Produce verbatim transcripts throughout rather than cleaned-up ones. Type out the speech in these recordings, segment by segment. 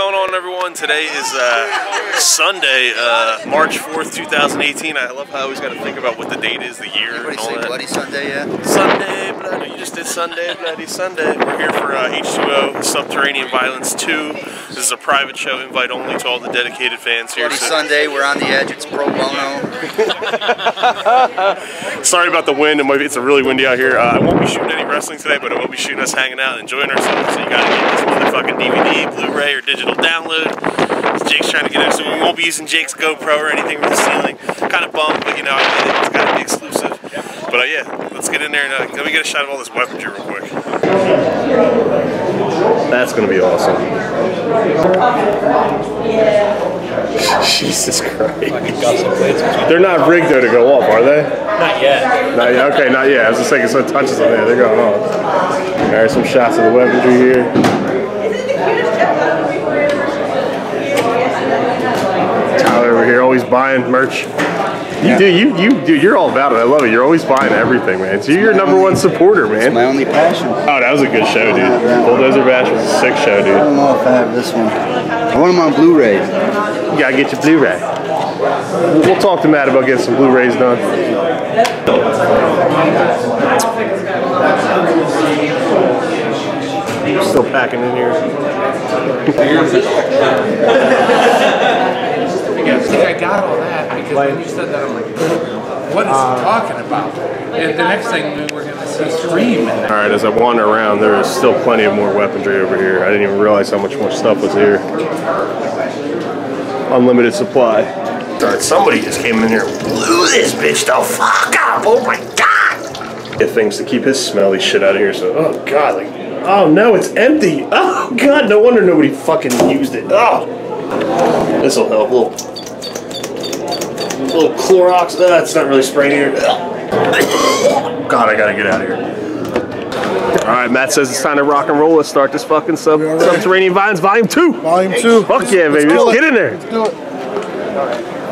going on, everyone? Today is uh, Sunday, uh, March fourth, two thousand eighteen. I love how I always got to think about what the date is, the year. Everybody and all say that. Bloody Sunday, yeah? Sunday, bloody. You just did Sunday, bloody Sunday. We're here for uh, H two O, Subterranean Violence two. This is a private show, invite only to all the dedicated fans here. Bloody so. Sunday, we're on the edge. It's pro bono. Sorry about the wind. It might be, it's a really windy out here. Uh, I won't be shooting any wrestling today, but I will be shooting us hanging out and enjoying ourselves. So you got to get this motherfucking D V D, Blu-ray, or digital download. Jake's trying to get it, so we won't be using Jake's GoPro or anything with the ceiling. Kind of bummed, but you know, I mean, it's got to be exclusive. But uh, yeah, let's get in there and uh, let me get a shot of all this weaponry real quick. That's going to be awesome. Jesus Christ. They're not rigged though to go up, are they? Not yet. Not yet. Okay, not yet. I was just thinking some touches on there. They're going off. All right, some shots of the weaponry here. You're always buying merch. You yeah. do, you you do. You're all about it. I love it. You're always buying everything, man. So you're your number one supporter, man. It's my only passion. Oh, that was a good show, dude. Bulldozer Bash was a sick show, dude. I don't know if I have this one. I want them on Blu-ray. You gotta get your Blu-ray. We'll talk to Matt about getting some Blu-rays done. I'm still packing in here. I think I got all that because like, when you said that, I'm like, what is uh, he talking about? And the next thing we were going to see stream. All right, as I wander around, there is still plenty of more weaponry over here. I didn't even realize how much more stuff was here. Unlimited supply. All right, somebody just came in here and blew this bitch the fuck up. Oh my god! Get things to keep his smelly shit out of here. So, oh god, like, oh no, it's empty. Oh god, no wonder nobody fucking used it. Oh. This will help. A little, little Clorox. Uh, it's not really spraying here. God, I gotta get out of here. All right, Matt says it's time to rock and roll. Let's start this fucking sub right. Subterranean Vines Volume Two. Volume Two. Fuck let's, yeah, let's baby. Let's get in there. Let's do it.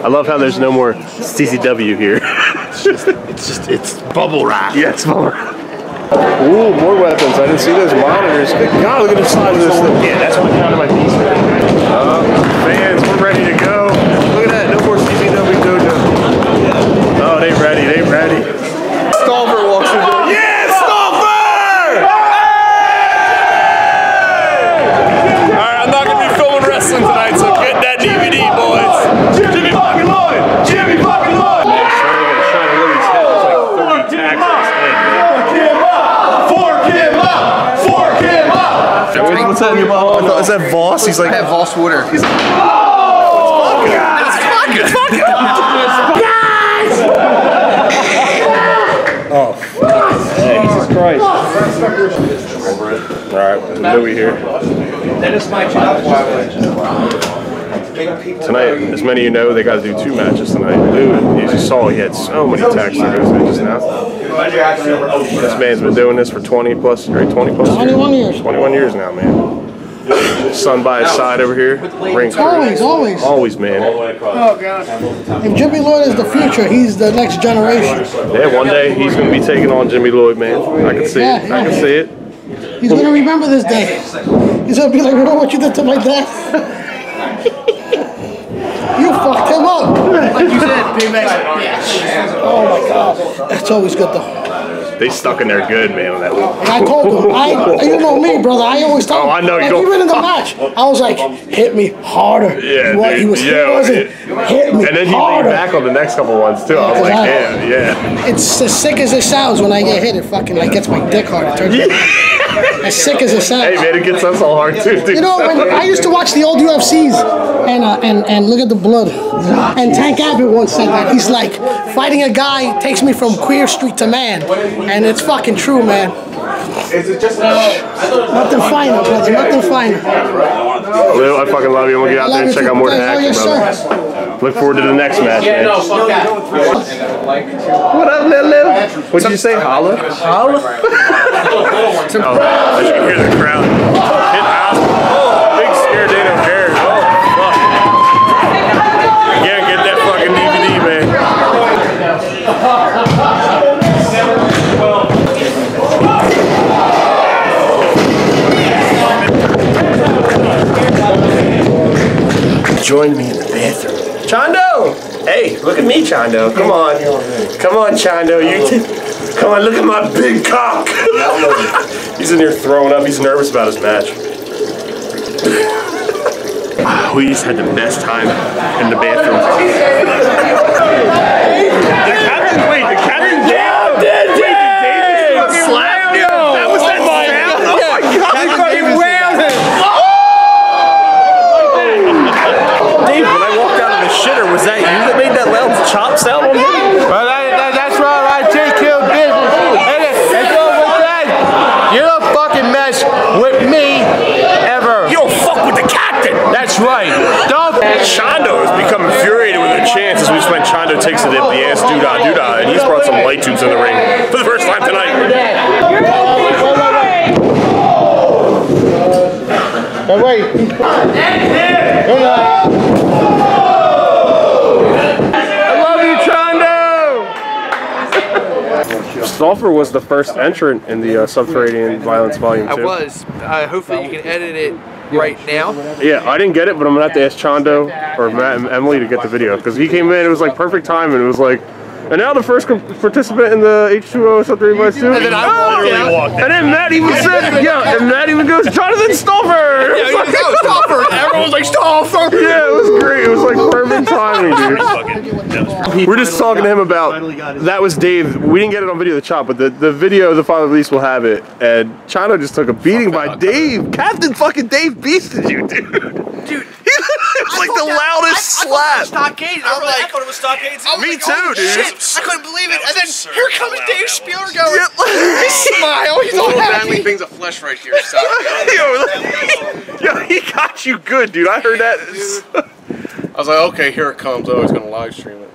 I love how there's no more C Z W here. It's just, it's just, it's bubble wrap. Yeah, it's bubble wrap. Ooh, more weapons. I didn't see those monitors. Good God, look at the size of this thing. Yeah, that's what out of my piece. Uh, fans, we're ready to go. Look at that, no more C Z W dojo. Oh, they ready, they ready. Zolfer walks through the door. Yeah, Zolfer! Hey! All right, I'm not going to be filming wrestling tonight, so get that D V D, boys. Jimmy fucking Lloyd! Jimmy fucking Lloyd! Yeah, so we're going to shine a Louis' tail. It's like thirty taxes. What's that? Oh, no. Is that Voss? He's like, I have Voss water. He's like, oh, it's vodka. It's vodka. It's vodka. Guys! Oh, hey, Jesus Christ. Over it. All right, Louis here. That is my job. Tonight, as many of you know, they got to do two matches tonight. Louis, as you saw, he had so many tax leaders just now. This man's been doing this for twenty plus, or twenty plus years. twenty-one years now, man. Son by his side over here. Ring always, always. Always, man. Oh, God. If Jimmy Lloyd is the future, he's the next generation. Yeah, one day he's going to be taking on Jimmy Lloyd, man. I can see yeah, it. Yeah. I can see it. He's going to remember this day. He's going to be like, remember what you did to my dad? You fucked him up! Like you said, P-Max. Oh my god. That's always good though. They stuck in there good, man, on that one. I told him. I, you know me, brother. I always tell him. Oh, I know. Like, you even don't... in the match, I was like, hit me harder. Yeah, what dude, he was, yeah, he wasn't. It, hit me harder. And then he leaned back on the next couple ones, too. I was like, damn, yeah. It's as sick as it sounds when I get hit. It fucking like gets my dick hard. It turns yeah. As sick as it sounds. Hey man, it gets us all hard too. Dude. You know, when I used to watch the old U F Cs and uh, and and look at the blood. And Tank Abbott once said that he's like fighting a guy takes me from queer street to man, and it's fucking true, man. Is it just nothing final, brother? Nothing final. Lou, I fucking love you. We'll get out there and check out more than action, brother. Look forward to the next match, man. What up, Lil Lil? What did you say? Holla? Holla? Oh, I should hear the crowd. Kit Osborne. Oh, big scare, they don't care. Oh, fuck. Yeah, get that fucking D V D, man. joined me in the bathroom. Chondo! Hey, look at me, Chondo. Come on. Come on, Chondo. You come on, look at my big cock. He's in here throwing up. He's nervous about his match. We just had the best time in the bathroom. The captain, wait, the captain down! Did Wait, did Davis slap? That was that sound? Oh my god! That fucking whales him! Dave, when I walked out of the shitter, was that you that made that loud chop sound on me? Well, that, that, that's right, I take your business. And it's over with that. You don't fucking mess with me ever. You don't fuck with the captain! That's right. Don't. Chondo has become infuriated with the chance as we spent Chondo takes a dip, the ass doodah doodah, and he's brought some light tubes in the ring for the first time tonight. Now wait. I love you, Chondo! Zolfer was the first entrant in the uh, Subterranean Violence Volume two. I was. Uh, hopefully you can edit it right now. Yeah, I didn't get it, but I'm gonna have to ask Chondo or Matt and Emily to get the video, because he came in, it was like perfect time, and it was like, and now the first participant in the H two O Subterranean Violence two. And then I literally walked out. And then Matt even said, yeah, and Matt even goes, Jonathan Stolfer! Yeah, like, no, Stolfer! Everyone's like, Stolfer! Yeah, it was great, it was like perfect timing, dude. We're just talking to him about, that was Dave, we didn't get it on video, the chop, but the, the video, the final release will have it, and Chondo just took a beating by Dave. Captain fucking Dave beasted you, dude. Dude. It's like the loudest slap. Stockade. I thought it was Stockade. Me too, dude. I couldn't believe it. And then here comes Dave Spieler going. His smile. He's all happy. Little thing's a flesh right here. Yo, he got you good, dude. I heard that. I was like, okay, here it comes. Oh, he's gonna live stream it.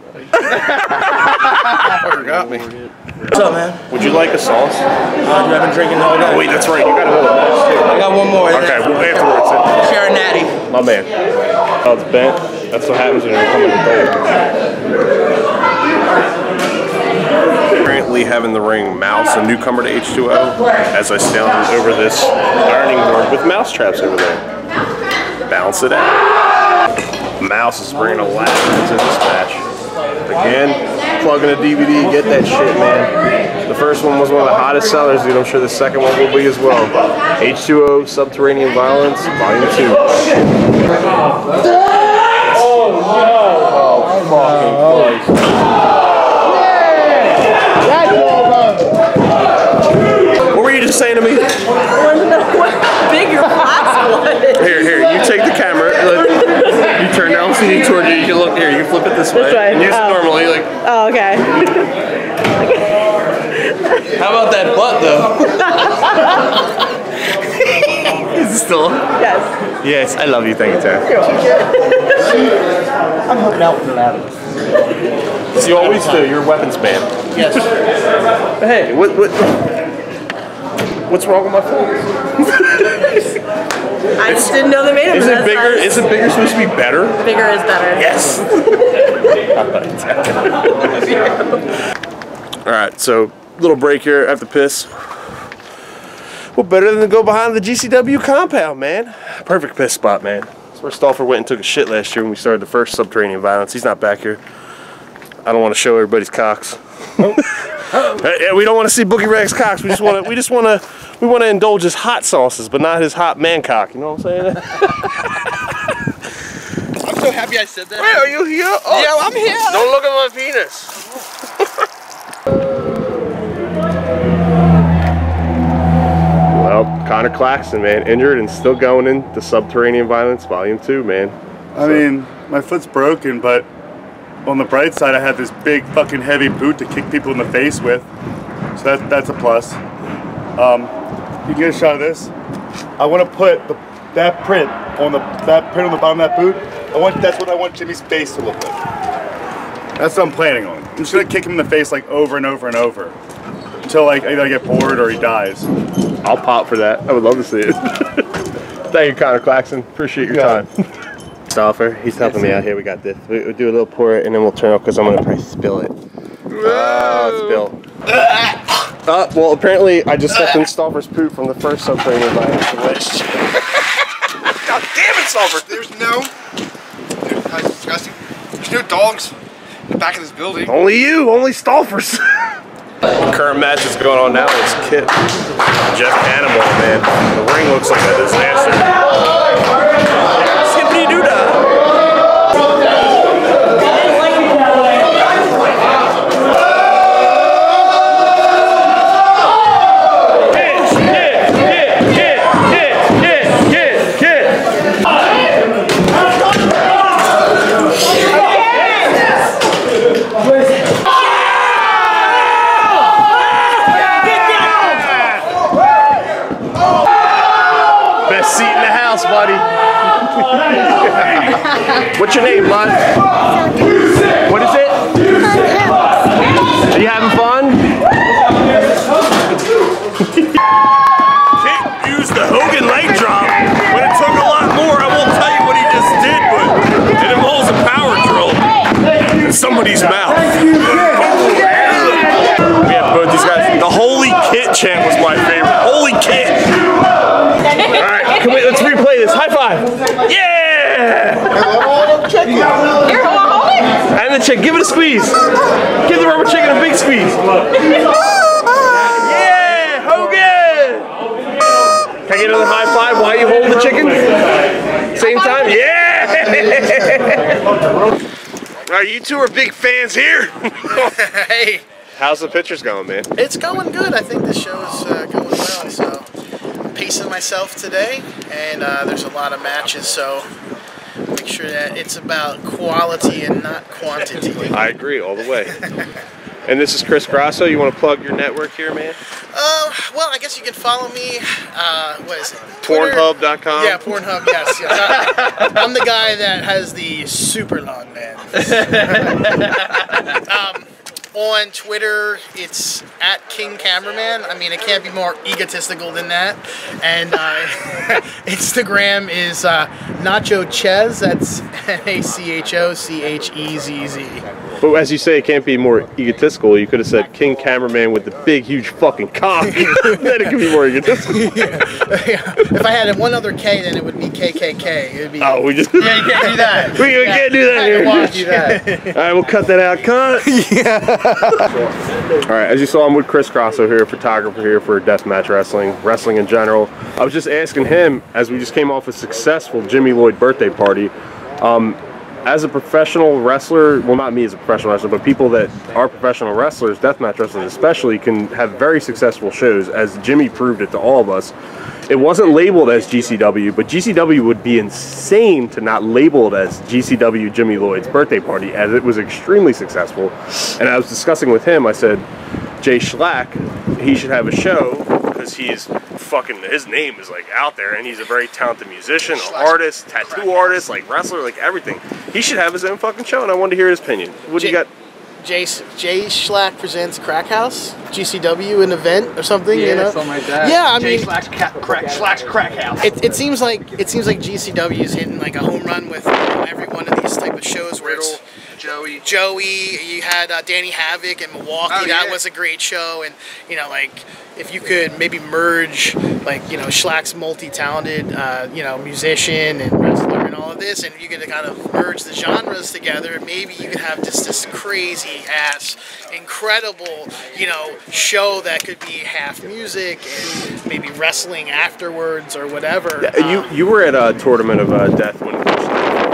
Fucker got me. What's up, man? Would you like a sauce? I've been drinking all day. Wait, that's right. You got another match too. I got one more. Okay, we'll afterwards. Share a natty. My man. Oh, it's bent. That's what happens when you're coming to bed. Currently having the ring Mouse, a newcomer to H two O, as I stand over this ironing board with mouse traps over there. Bounce it out. Mouse is bringing a lot into this match. Again, plugging a D V D, get that shit, man. The first one was one of the hottest sellers, dude. I'm sure the second one will be as well. H two O Subterranean Violence, Volume two. Oh no! Oh fucking place. What were you just saying to me? I want to know what big your box was. Here, here, you take the camera. Like, you turn the L C D toward you, you can look here, you can flip it this way. This way. And use oh. it normally, like. Oh, okay. How about that butt though? Is it still? Yes. Yes, I love you, thank you, Tara. I'm hooking out with the ladder. As you always do, you're a weapons man. Yes. But hey, what, what, what's wrong with my phone? I just didn't know they made it. Isn't bigger? Isn't bigger supposed to be better? Bigger is better. Yes. All right, so little break here. I have to piss. What better than to go behind the G C W compound, man? Perfect piss spot, man. That's where Stolfer went and took a shit last year when we started the first Subterranean Violence. He's not back here. I don't want to show everybody's cocks. Nope. Yeah, we don't want to see Boogie Rag's cocks. We just want to. We just want to. We want to indulge his hot sauces, but not his hot man cock. You know what I'm saying? I'm so happy I said that. Wait, are you here? Oh, yeah, I'm here. Don't look at my penis. Connor Claxton, man, injured and still going in the Subterranean Violence Volume two, man. I so. mean, my foot's broken, but on the bright side, I had this big fucking heavy boot to kick people in the face with, so that, that's a plus. Um, you get a shot of this. I want to put the, that print on the that print on the bottom of that boot. I want that's what I want Jimmy's face to look like. That's what I'm planning on. I'm just gonna kick him in the face like over and over and over until like either I get bored or he dies. I'll pop for that. I would love to see it. Thank you, Connor Claxton. Appreciate your yeah. time. Stolfer, he's helping me out here. We got this. We, we'll do a little pour and then we'll turn off because I'm going to probably spill it. Oh, spill. Uh, well, apparently I just stepped in Stolfer's poop from the first Subterranean Violence. God damn it, Stolfer! There's no... That's disgusting. There's no dogs in the back of this building. Only you, only Stolfers. Current match that's going on now is Kit, Jeff Animal Man. The ring looks like a disaster. What's your name, bud? What is it? Are you having fun? Can't use the Hogan leg drop when it took a lot more. I won't tell you what he just did, but it involves a power drill in somebody's mouth. We have both these guys. The Holy Kit chant was my favorite. Holy Kit! Alright, come on, let's replay this. High five! Yeah! And the chick, give it a squeeze. Give the rubber chicken a big squeeze. Yeah, Hogan! Can I get another high five while you hold the chicken? Same time? Yeah! Alright, you two are big fans here. Hey. How's the pictures going, man? It's going good. I think the show is uh, going well. So, I'm pacing myself today, and uh, there's a lot of matches, so make sure that it's about quality and not quantity. I agree all the way. And this is Chris Grosso. You want to plug your network here, man? Uh, well, I guess you can follow me. Uh, what is it? Pornhub dot com. Yeah, Pornhub, yes. yes. I'm the guy that has the super long man. um, on Twitter, it's at King Cameraman. I mean, it can't be more egotistical than that. And uh, Instagram is uh, Nacho Chez. That's N A C H O C H E Z Z. But as you say, it can't be more egotistical. You could have said King Cameraman with the big, huge fucking cock. Then it could be more egotistical. Yeah. Yeah. If I had one other K, then it would be K K K. It would be. Oh, we just. Yeah, you can't do that. We, we yeah. can't do that here. Can't do that. All right, we'll cut that out. Cut. Yeah. Alright, as you saw, I'm with Chris Grosso here, photographer here for Deathmatch Wrestling, wrestling in general. I was just asking him, as we just came off a successful Jimmy Lloyd birthday party, um, as a professional wrestler, well not me as a professional wrestler, but people that are professional wrestlers, deathmatch wrestlers especially, can have very successful shows, as Jimmy proved it to all of us. It wasn't labeled as G C W, but G C W would be insane to not label it as G C W Jimmy Lloyd's birthday party, as it was extremely successful. And I was discussing with him, I said, Jay Schlack, he should have a show, because he's fucking, his name is like out there, and he's a very talented musician, an artist, tattoo artist, like wrestler, like everything. He should have his own fucking show, and I wanted to hear his opinion. What do you got? Jay, Jay Schlack presents Crack House, G C W, an event or something, yeah, you know? Something like that. Yeah, I Jay mean, Schlack's crack, Schlack's Crack House. It, it seems like it seems like G C W is hitting like a home run with every one of these type of shows where it's Joey, Joey. You had uh, Danny Havoc in Milwaukee. Oh, yeah. That was a great show, and you know, like if you could maybe merge, like you know, Schlack's multi-talented, uh, you know, musician and wrestler. All of this, and you can kind of merge the genres together. Maybe you could have just this crazy ass, incredible, you know, show that could be half music and maybe wrestling afterwards or whatever. Yeah, you um, you were at a tournament of uh, death when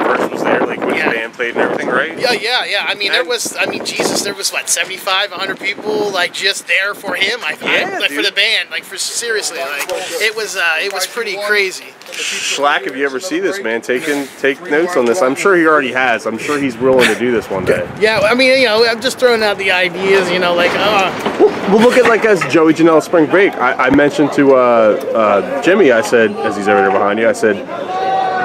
first was there, like when yeah. the band played and everything, right? Yeah, yeah, yeah. I mean, there was, I mean, Jesus, there was what seventy-five, a hundred people, like just there for him. I think, yeah, like dude. for the band, like for seriously, like it was, uh, it was pretty crazy. Schlack, if you ever see this, man, take in, take notes on this. I'm sure he already has. I'm sure he's willing to do this one day. Yeah, I mean, you know, I'm just throwing out the ideas, you know, like, uh. Well, well look at, like, as Joey Janela Spring Break, I, I mentioned to uh, uh, Jimmy, I said, as he's over there behind you, I said,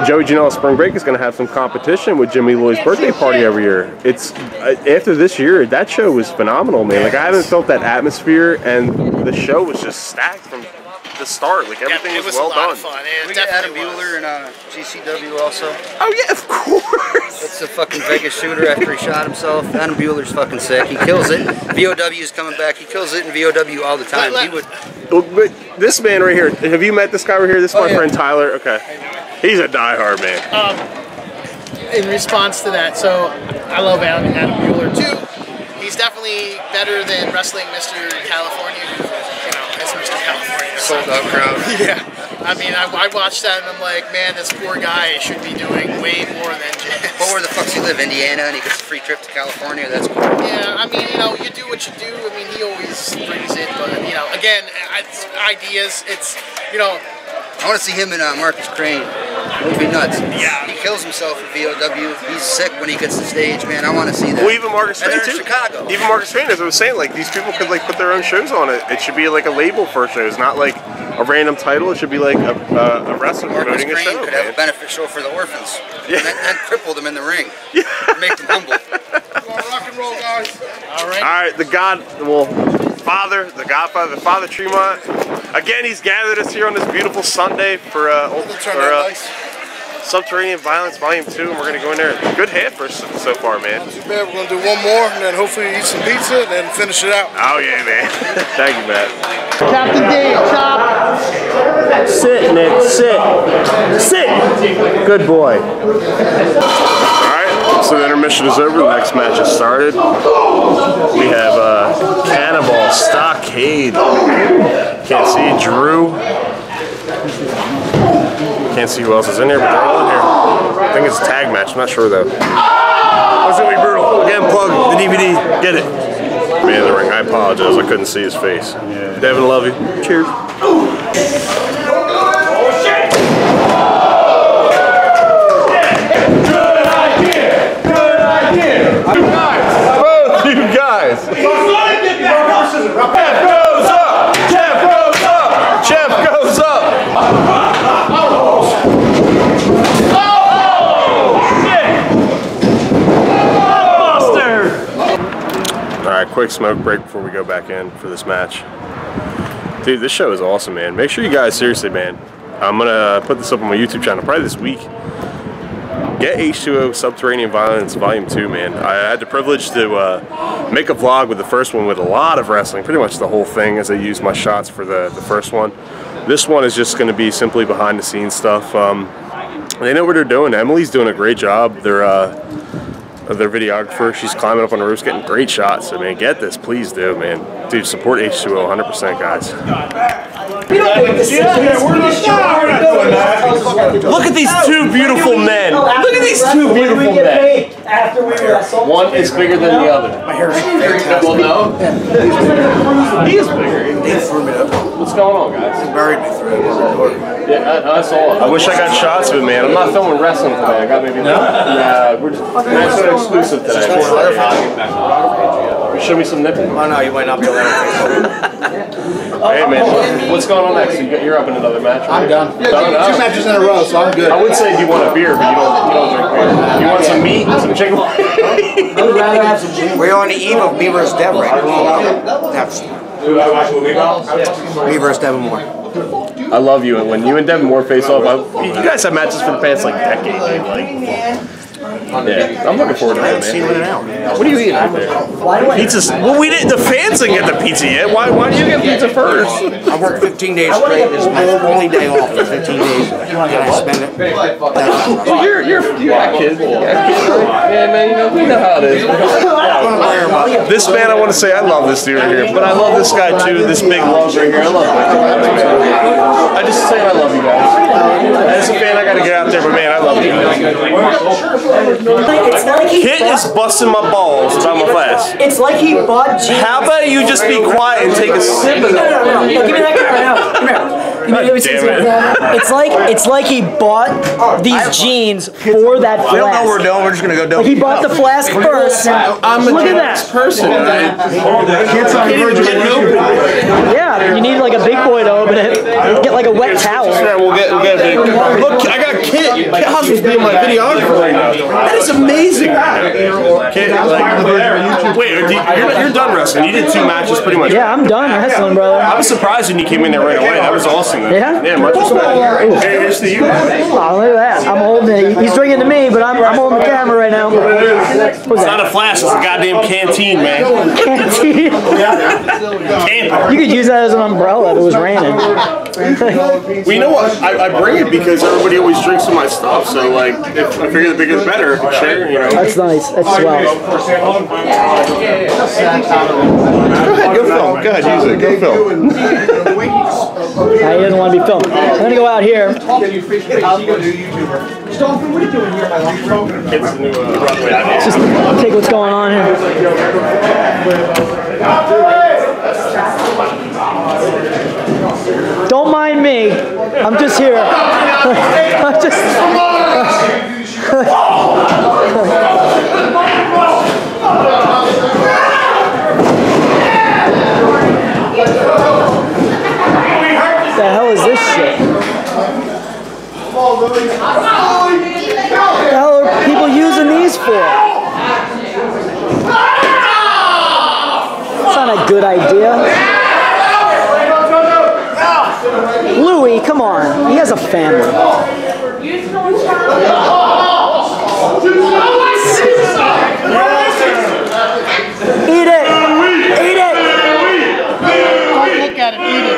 Joey Janela Spring Break is going to have some competition with Jimmy Lloyd's birthday party every year. It's uh, after this year, that show was phenomenal, man. Like, I haven't felt that atmosphere, and the show was just stacked from the start, like everything yeah, it was, was well a lot done. Of fun. Yeah, we got Adam Bueller and uh, G C W also. Oh yeah, of course. That's a fucking Vegas shooter after he shot himself. Adam Bueller's fucking sick. He kills it. V O W's coming back. He kills it in V O W all the time. He would. Well, but this man right here. Have you met this guy right here? This is oh, my yeah. friend Tyler. Okay, he's a diehard man. Um, in response to that. So I love Adam, Adam Bueller too. He's definitely better than wrestling Mister California. You know, it's Mister California. Sold out crowd. Yeah. I mean, I, I watched that and I'm like, man, this poor guy should be doing way more than just. But where the fuck does he live? Indiana, and he gets a free trip to California. That's cool. Yeah, I mean, you know, you do what you do. I mean, he always brings it, but you know, again, it's ideas. It's, you know. I want to see him and uh, Marcus Crane. It would be nuts. Yeah. He kills himself at V O W. He's sick when he gets to stage, man. I want to see that. Well, even Marcus Crane too. Chicago. Even Marcus Crane, as I was saying, like these people could like put their own shows on it. It should be like a label for shows, not like a random title. It should be like a, uh, a wrestler Marcus promoting Crane a show. Could man. Have a benefit show for the orphans. Yeah. And, and cripple them in the ring. Yeah. Make them humble. Rock and roll, guys. All right. All right. The God. Well. Father, the Godfather, Father Tremont. Again, he's gathered us here on this beautiful Sunday for, uh, old, for uh, Subterranean Violence Volume two, and we're going to go in there. Good half for us so far, man. Not too bad. We're going to do one more, and then hopefully eat some pizza, and then finish it out. Oh, yeah, man. Thank you, Matt. Captain D, chop. Sit, Nick, sit. Sit. Good boy. All right. So the intermission is over, the next match has started. We have uh, Cannibal Stockade. Can't see Drew. Can't see who else is in here, but they're all in here. I think it's a tag match, I'm not sure though. It's going to be brutal. Again, plug the D V D, get it. Me in the ring, I apologize, I couldn't see his face. Yeah. Devin, love you. Cheers. Both you guys. Jeff goes up. Jeff goes up. Jeff goes up. Oh, shit. All right, quick smoke break before we go back in for this match. Dude, this show is awesome, man. Make sure you guys, seriously, man. I'm gonna put this up on my YouTube channel probably this week. Get H two O Subterranean Violence Volume two, man. I had the privilege to uh, make a vlog with the first one with a lot of wrestling, pretty much the whole thing, as I used my shots for the, the first one. This one is just going to be simply behind the scenes stuff. Um, they know what they're doing. Emily's doing a great job. They're, uh, their videographer, she's climbing up on the roofs, getting great shots. So, man, get this. Please do, man. Dude, support H two O one hundred percent, guys. We don't make this. Yeah, we're not doing that. Look at these two beautiful men. Look at these two beautiful men. One is bigger than the other. My hair is very terrible. No, he is bigger. What's going on, guys? He buried me through it. Yeah, I, I saw it. I wish I got shots of it, man. I'm not filming wrestling today. I got maybe. No, nah, we're just nice and exclusive today. Show me some nipples. Oh no, you might not be allowed to. Hey man, what's going on next? You're up in another match, right? I'm done. Yeah, done two, two matches in a row, so I'm good. I would say you want a beer, but you don't, you don't drink beer. You want some meat and some chicken? We're on the eve of me versus Devon right now. Me versus Devon Moore. I love you, and when you and Devon Moore face off, I, you guys have matches for the past like decade, like. Yeah, I'm looking forward to that, man. What are you eating out there? Pizza's... Well, we didn't... The fans didn't get the pizza yet. Why, why do you get pizza first? I worked fifteen days straight. This is my only day off for fifteen days. And I spend it... Well, you're... You're... You're a kid. Yeah, man, you know, we know how it is. This man, I want to say, I love this dude right here. But I love this guy, too. This big love right here. I love him. I just say I love you guys. As a fan, I gotta get out there, but man, I love you guys. It's like he Kit is busting my balls about my glass. It's like he bought G. How about you just be quiet and take a sip of it? No, no, no, no. Give me that cup right now. Come here. It. It's like it's like he bought these jeans for that flask. I don't know what we're doing. We're just gonna go do like he bought the flask first. I'm a look at that person. Right? Yeah, you need like a big boy to open it. Get like a wet towel. We'll get, we'll get a big. Look, I got Kit. Kit Osborne's being my videographer right now. That is amazing. Kit, like, wait, you're, you're done wrestling. You did two matches pretty much. Yeah, I'm done wrestling, brother. I was surprised when you came in there right away. That was awesome. Yeah? Yeah, Marcus. Oh, look at that. I'm holding it. He's drinking to me, but I'm, I'm holding the camera right now. It's not a flask. It's a goddamn canteen, man. Canteen? You could use that as an umbrella if it was raining. We know what I, I bring it because everybody always drinks with my stuff, so like if I figure the bigger the better. Share, you know. That's nice. That's swell. Go ahead, go film. Go ahead, use it. Go film. I didn't want to be filmed. I'm gonna go out here. Just take what's going on here. Don't mind me. I'm just here. I'm just. What the hell is this shit? What the hell are people using these for? That's not a good idea. Louis, come on. He has a family. Eat it! Eat it! Don't look at it. Eat it.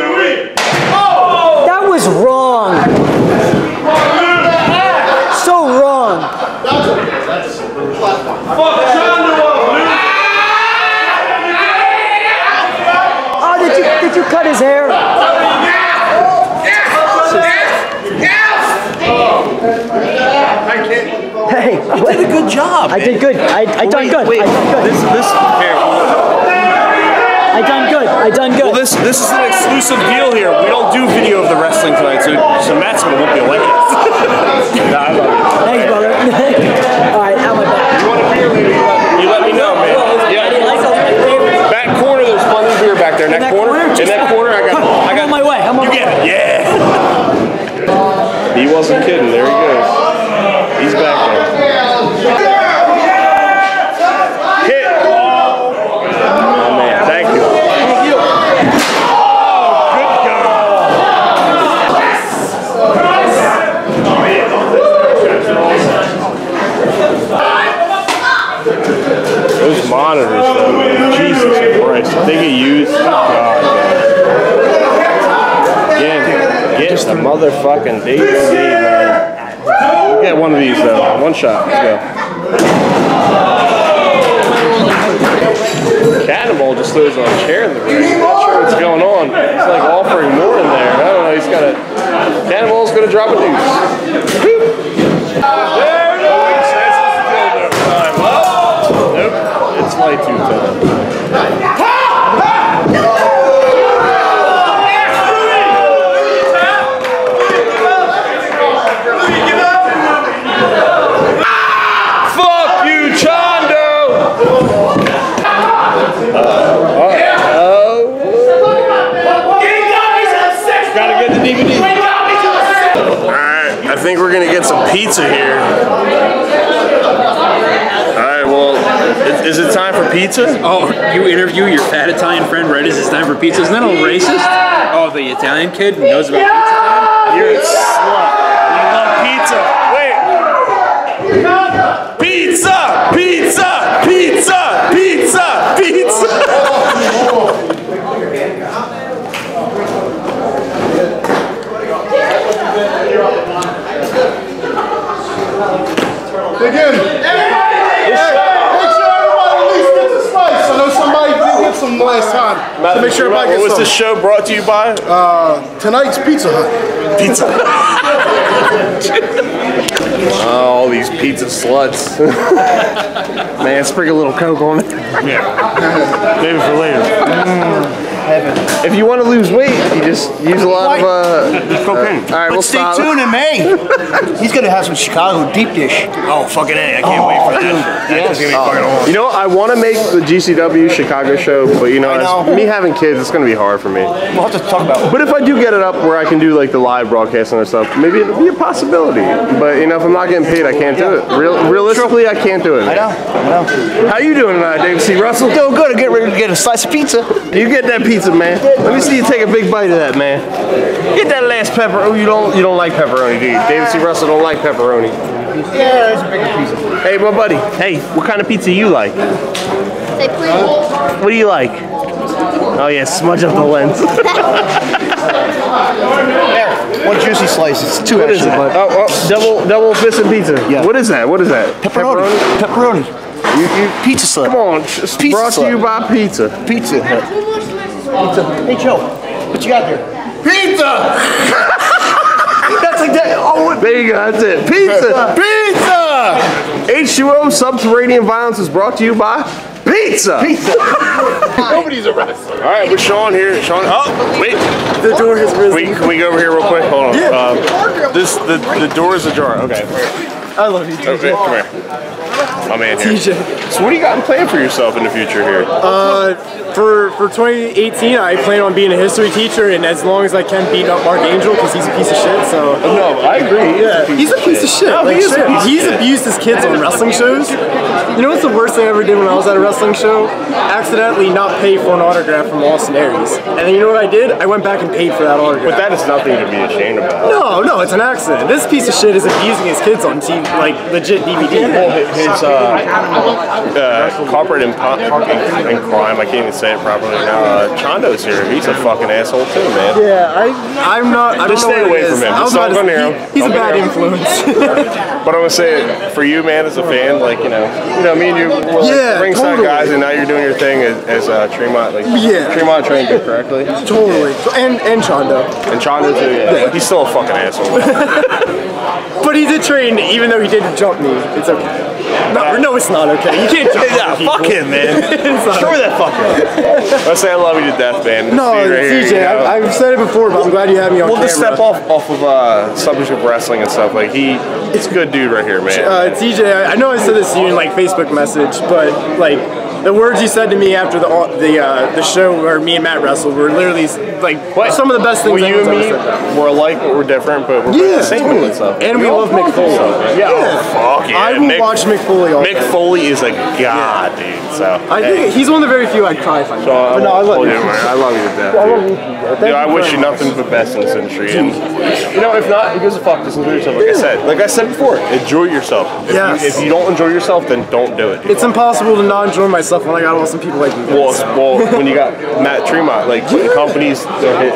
That was wrong. So wrong. Oh, did you did you cut his hair? Hey, you did a good job. I did good. I I done good. I done good. This this I done good. I done good. Well, this this is an exclusive deal here. We don't do video of the wrestling tonight, so so Matt's gonna whoop you like it. Nah, I love it. Thanks, brother. All right, how am I back? You want a beer, lady? You let me know, man. Yeah. Back corner, there's plenty of beer back there. In that corner, in that corner, I got. I got my way. You get it? Yeah. He wasn't kidding. There he goes. He's back there. Those monitors, though, Jesus Christ, if they get used, God, man. Again, get the motherfucking D V D, man. We'll get one of these, though. One shot. Let's go. Cannibal just throws on a chair in the room. I'm not sure what's going on. It's like offering more in there. I don't know. He's got a... Cannibal's going to drop a deuce. Play too tough. Fuck you, Chondo! Uh, yeah. Gotta get the D V D. Alright, I think we're gonna get some pizza here. Is it time for pizza? Oh, you interview your fat Italian friend right as it's time for pizza. Isn't that a little racist? Oh, the Italian kid who knows about pizza time? You're a slut. You love pizza. Wait. Pizza! Pizza! Pizza! Pizza! Pizza! Begin! Some last time. Matt, to make sure Matt, what was some. This show brought to you by? Uh, tonight's Pizza Hut. Pizza. Oh, all these pizza sluts. Man, sprinkle a little Coke on it. Yeah. Maybe for later. Mm. If you want to lose weight, you just use a lot of uh, cocaine. Uh, all right, but we'll stay stop. tuned to May. He's gonna have some Chicago deep dish. Oh fucking A! I can't oh, wait for that. That is gonna be oh. fucking awesome. You know, I want to make the G C W Chicago show, but you know, I know. me having kids, it's gonna be hard for me. We'll have to talk about it. But if I do get it up where I can do like the live broadcasting and stuff, maybe it'll be a possibility. But you know, if I'm not getting paid, I can't do it. Real, realistically, I can't do it. I know. I know. How you doing tonight, David C. Russell? Doing good. I'm getting ready to get a slice of pizza. You get that pizza. Pizza, man. Let me see you take a big bite of that, man. Get that last pepper. Oh, you don't you don't like pepperoni, do you? David C. Russell don't like pepperoni. Yeah, there's a bigger pizza. Hey, my buddy. Hey, what kind of pizza you like? What do you like? Oh yeah, smudge up the lens. There, one juicy slice. It's two. What is that? Oh, oh, double, double fist and pizza. Yeah. What is that? What is that? Pepperoni. Pepperoni. Pepperoni. You, you pizza slut. Come on. It's pizza brought slut. to you by pizza. Pizza. Pizza. Hey Joe, what you got there? Pizza. That's like that. Oh, there you go. That's it. Pizza. Pizza. H two O Subterranean Violence is brought to you by pizza. Pizza. Nobody's a wrestler. All right, we're Sean here. Sean. Oh, wait. The door has risen. Wait, can we go over here real quick? Hold on. Yeah. Uh, this the the door is ajar. Okay. I love you, T J. Okay, come here. I'm in here. T J. So what do you got in plan for yourself in the future here? Uh, for for twenty eighteen, I plan on being a history teacher, and as long as I can beat up Mark Angel, because he's a piece of shit, so... No, I agree. Yeah, he's a piece of shit. No, like, he is shit. A piece he's of shit. abused his kids on wrestling shows. You know what's the worst thing I ever did when I was at a wrestling show? Accidentally not pay for an autograph from Austin Aries. And then you know what I did? I went back and paid for that autograph. But that is nothing to be ashamed about. No, no, it's an accident. This piece of shit is abusing his kids on T V. Like legit D V D. Well, his uh, uh, corporate and crime. I can't even say it properly now. Uh, Chondo's here. He's a fucking asshole too, man. Yeah, I, I'm not. I just don't stay know away from him. Just don't go near him. He's a bad influence. But I'm gonna say, for you, man, as a fan, like you know, you know, me and you were like yeah, ringside totally. guys, and now you're doing your thing as, as uh, Tremont. Like, yeah, Tremont trained you correctly. Totally. And and Chondo. And Chondo too. Yeah. yeah. He's still a fucking asshole. But he did train, even though he didn't jump me. It's okay. No, no, it's not okay. You can't jump yeah, me. Fuck him, man. Screw that fucker. I say I love you to death, man. No, right T J, here, you know? I've, I've said it before, but I'm glad you had me on we'll camera. We'll just step off off of uh, subject wrestling and stuff. Like he, it's a good dude right here, man. Uh, T J, I, I know I said this to you in like Facebook message, but like. The words you said to me after the the uh, the show where me and Matt wrestled were literally like what? some of the best things. Well, you and me said we're alike, but we're different, but we're yeah, the same totally. stuff. And we, we love Mick Foley. Yeah, yeah. Oh, fuck yeah. I will Mick, watch Mick Foley. All Mick Foley is a god, yeah. dude. So I hey. think he's one of the very few I'd cry if I. So I, but no, I love you. I love you to death. I love you. Dude, dude I wish you nothing but best in this industry. And, you know, if not, because of fuck, just enjoy yourself. Like yeah. I said, like I said before, enjoy yourself. If, yes. you, if you don't enjoy yourself, then don't do it. Dude. It's impossible to not enjoy myself. When I got awesome people like you. Well, so. well, when you got Matt Tremont, like yeah. companies,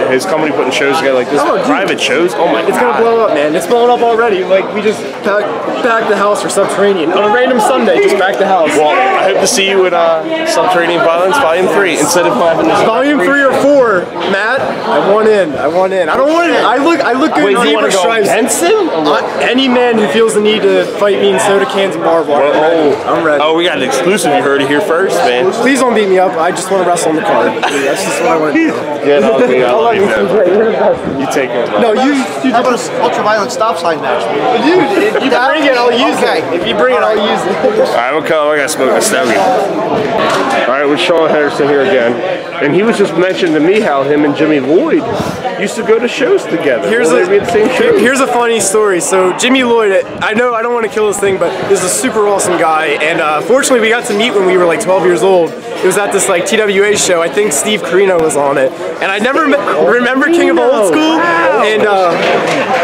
his company putting shows together like this, oh, private shows. Oh my it's god, it's gonna blow up, man! It's blown up already. Like we just packed pack the house for Subterranean on a random Sunday. Just packed the house. Well, I hope to see you at uh, Subterranean Violence Volume Three instead of Five. Volume Three or Four, Matt. I want in. I want in. I don't want it. I look. I look good. Wait, in zebra stripes. Against him? Not any man who feels the need to fight me in soda cans and barbed wire. Oh, I'm ready. Oh, we got an exclusive. You heard it here first. First, man. Please don't beat me up. I just want to wrestle on the card. That's just what I want to do. Yeah, no, I'll be, I'll I love you, man. You take it. No, you. you How about an ultraviolet stop sign match? Dude, if you bring it, I'll use okay. it. If you bring it, I'll use it. All right, we'll come. I got to smoke a stogie. All right, with Sean Henderson here again, and he was just mentioning to me how him and Jimmy Lloyd used to go to shows together. Here's well, a the same show. Here's a funny story. So Jimmy Lloyd, I know I don't want to kill this thing, but this is a super awesome guy, and uh, fortunately we got to meet when we were like twelve years old. It was at this like T W A show. I think Steve Corino was on it, and I never remember King of Old School. And uh,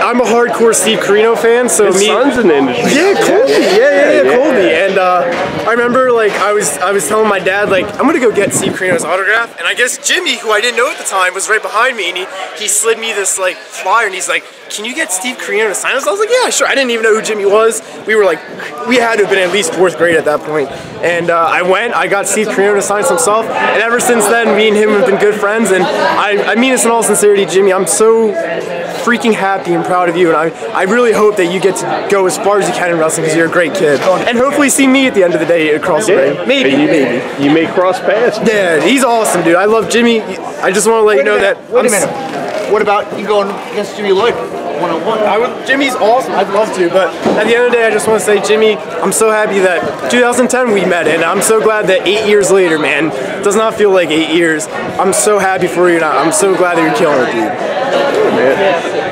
I'm a hardcore Steve Corino fan, so his me, son's in the industry. Yeah, Colby. Yeah, yeah, yeah, yeah Colby. Yeah. And uh, I remember like I was I was telling my dad like I'm gonna go get Steve Corino's autograph, and I guess Jimmy, who I didn't know at the time, was right behind me, and he he slid me this like flyer, and he's like, can you get Steve Corino to sign us? I was like, yeah, sure. I didn't even know who Jimmy was. We were like, we had to have been at least fourth grade at that point. And uh, I went, I got Steve Corino to sign some stuff. And ever since then, me and him have been good friends. And I, I mean this in all sincerity, Jimmy. I'm so freaking happy and proud of you. And I, I really hope that you get to go as far as you can in wrestling because you're a great kid. And hopefully see me at the end of the day across yeah. the ring. Maybe, you, maybe. You may cross paths. Yeah, he's awesome, dude. I love Jimmy. I just want to let you know that. Wait a minute. What about you going against Jimmy Lloyd one on one? I would, Jimmy's awesome. I'd love to, but at the end of the day, I just want to say, Jimmy, I'm so happy that two thousand ten we met, and I'm so glad that eight years later, man, it does not feel like eight years. I'm so happy for you, and I'm so glad that you're killing it, dude. Man.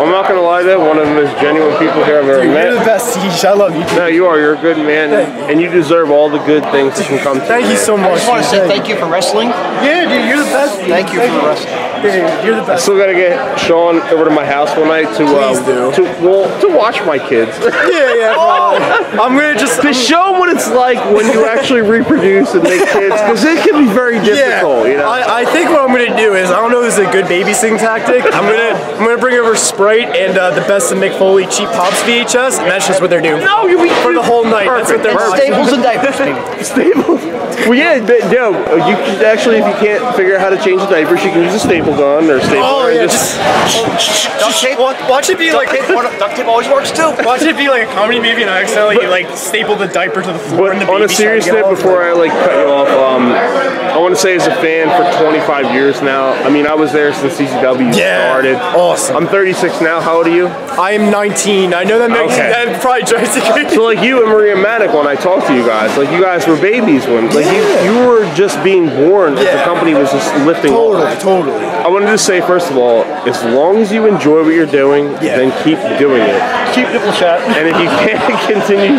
I'm not gonna lie, though, one of the most genuine people here I've ever Dude, met. You're the best, Siege. I love you. Dude. No, you are. You're a good man, and, and you deserve all the good things that can come to you. Thank you so much. I just want to say thank you for wrestling. Yeah, dude, you're the best. Thank you for wrestling. Dude, you're the best. I still gotta get Sean over to my house one night to uh, to well, to watch my kids. Yeah, yeah. Oh. I'm gonna just to show them what it's like when you actually reproduce and make kids, because it can be very difficult. Yeah. You know, I, I think what I'm gonna do is, I don't know if this is a good babysitting tactic. I'm gonna I'm gonna bring over Sprite and uh, the best of Mick Foley cheap pops V H S, and that's just what they're doing. No, you mean for the whole night. Perfect. That's what they're watching. Staples and diapers. Staples. Well, yeah, but no, you can actually, if you can't figure out how to change the diapers, you can use a staple. Gun or staple oh, yeah, just, just, just tape, watch it be like tape, duct tape always works too. Watch it be like a comedy movie and I accidentally but, like staple the diaper to the floor. And the on a serious note, before I like cut you off, um, I want to say as a fan for twenty-five years now. I mean, I was there since C Z W yeah, started. Awesome. I'm thirty-six now. How old are you? I am nineteen. I know that makes okay. that probably tries to. So like you and Maria Manic, when I talked to you guys, like you guys were babies when like yeah. you, you were just being born. Yeah. The company was just lifting. Totally, off. totally. I wanted to say, first of all, as long as you enjoy what you're doing, yeah. then keep doing it. Cheap nipple shot. And if you can't continue,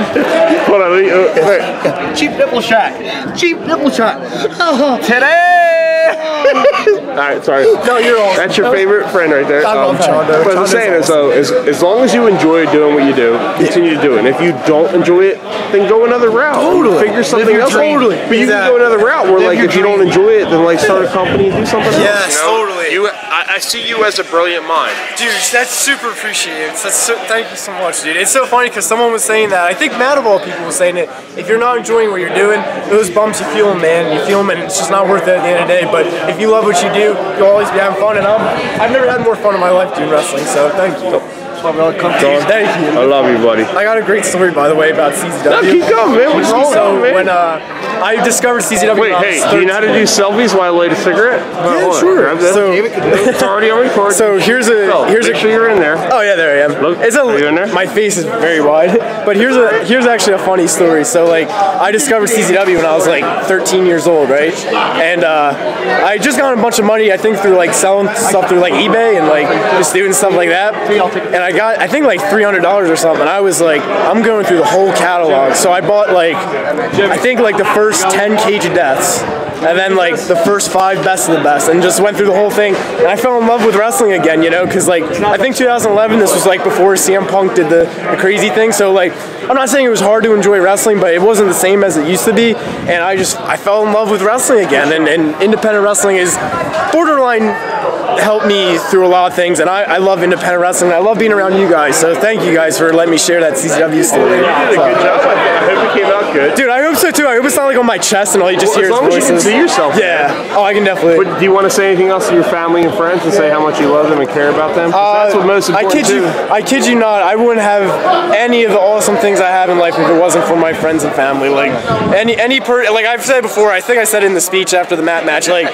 hold on. Wait. Cheap nipple shot. Cheap nipple shot. Oh. Today. All right, sorry. No, you're all. That's your favorite friend right there. I love Chondo. But I'm saying is, though, as as long as you enjoy doing what you do, continue to do it. And if you don't enjoy it, then go another route. Totally. Figure something else. Totally. But you can go another route where, like, if you don't enjoy it, then like start a company and do something else. Yes, totally. You, I, I see you as a brilliant mind, dude. That's super appreciated. That's so, thank you so much, dude. It's so funny because someone was saying that. I think Matt of all people was saying it. If you're not enjoying what you're doing, those bumps you feel them, man. You feel them, and it's just not worth it at the end of the day. But if you love what you do, you'll always be having fun, and I'm, I've never had more fun in my life doing wrestling, so thank you. Come thank you. I love you, buddy. I got a great story, by the way, about C Z W. No, keep going, man. What's wrong? So man? when uh, I discovered C Z W, wait, hey, do you know how to do selfies while I light a cigarette? Yeah, yeah sure. So, it's already on record. So here's a oh, here's a sure you're in there. Oh yeah, there I am. Look, it's a, are you in there? My face is very wide, but here's a here's actually a funny story. So like, I discovered C Z W when I was like thirteen years old, right? And uh, I just got a bunch of money, I think, through like selling stuff through like eBay and like just doing stuff like that. And I I got, I think like three hundred dollars or something. I was like, I'm going through the whole catalog. So I bought like, I think like the first ten Cage of Deaths. And then like the first five best of the best, and just went through the whole thing. And I fell in love with wrestling again, you know, because like I think two thousand eleven, this was like before C M Punk did the, the crazy thing. So like, I'm not saying it was hard to enjoy wrestling, but it wasn't the same as it used to be. And I just, I fell in love with wrestling again. And, and independent wrestling is borderline helped me through a lot of things. And I, I love independent wrestling. I love being around you guys. So thank you guys for letting me share that C Z W story. You did a so. good job. I hope it came out good. Dude, I hope so too. I hope it's not like on my chest and all you just well, hear is voices. As long as you can see yourself. Yeah. Man. Oh, I can definitely. But do you want to say anything else to your family and friends and say how much you love them and care about them? Uh, that's what most important I kid too. you. I kid you not. I wouldn't have any of the awesome things I have in life if it wasn't for my friends and family. Like any any per like I've said before. I think I said it in the speech after the Matt match. Like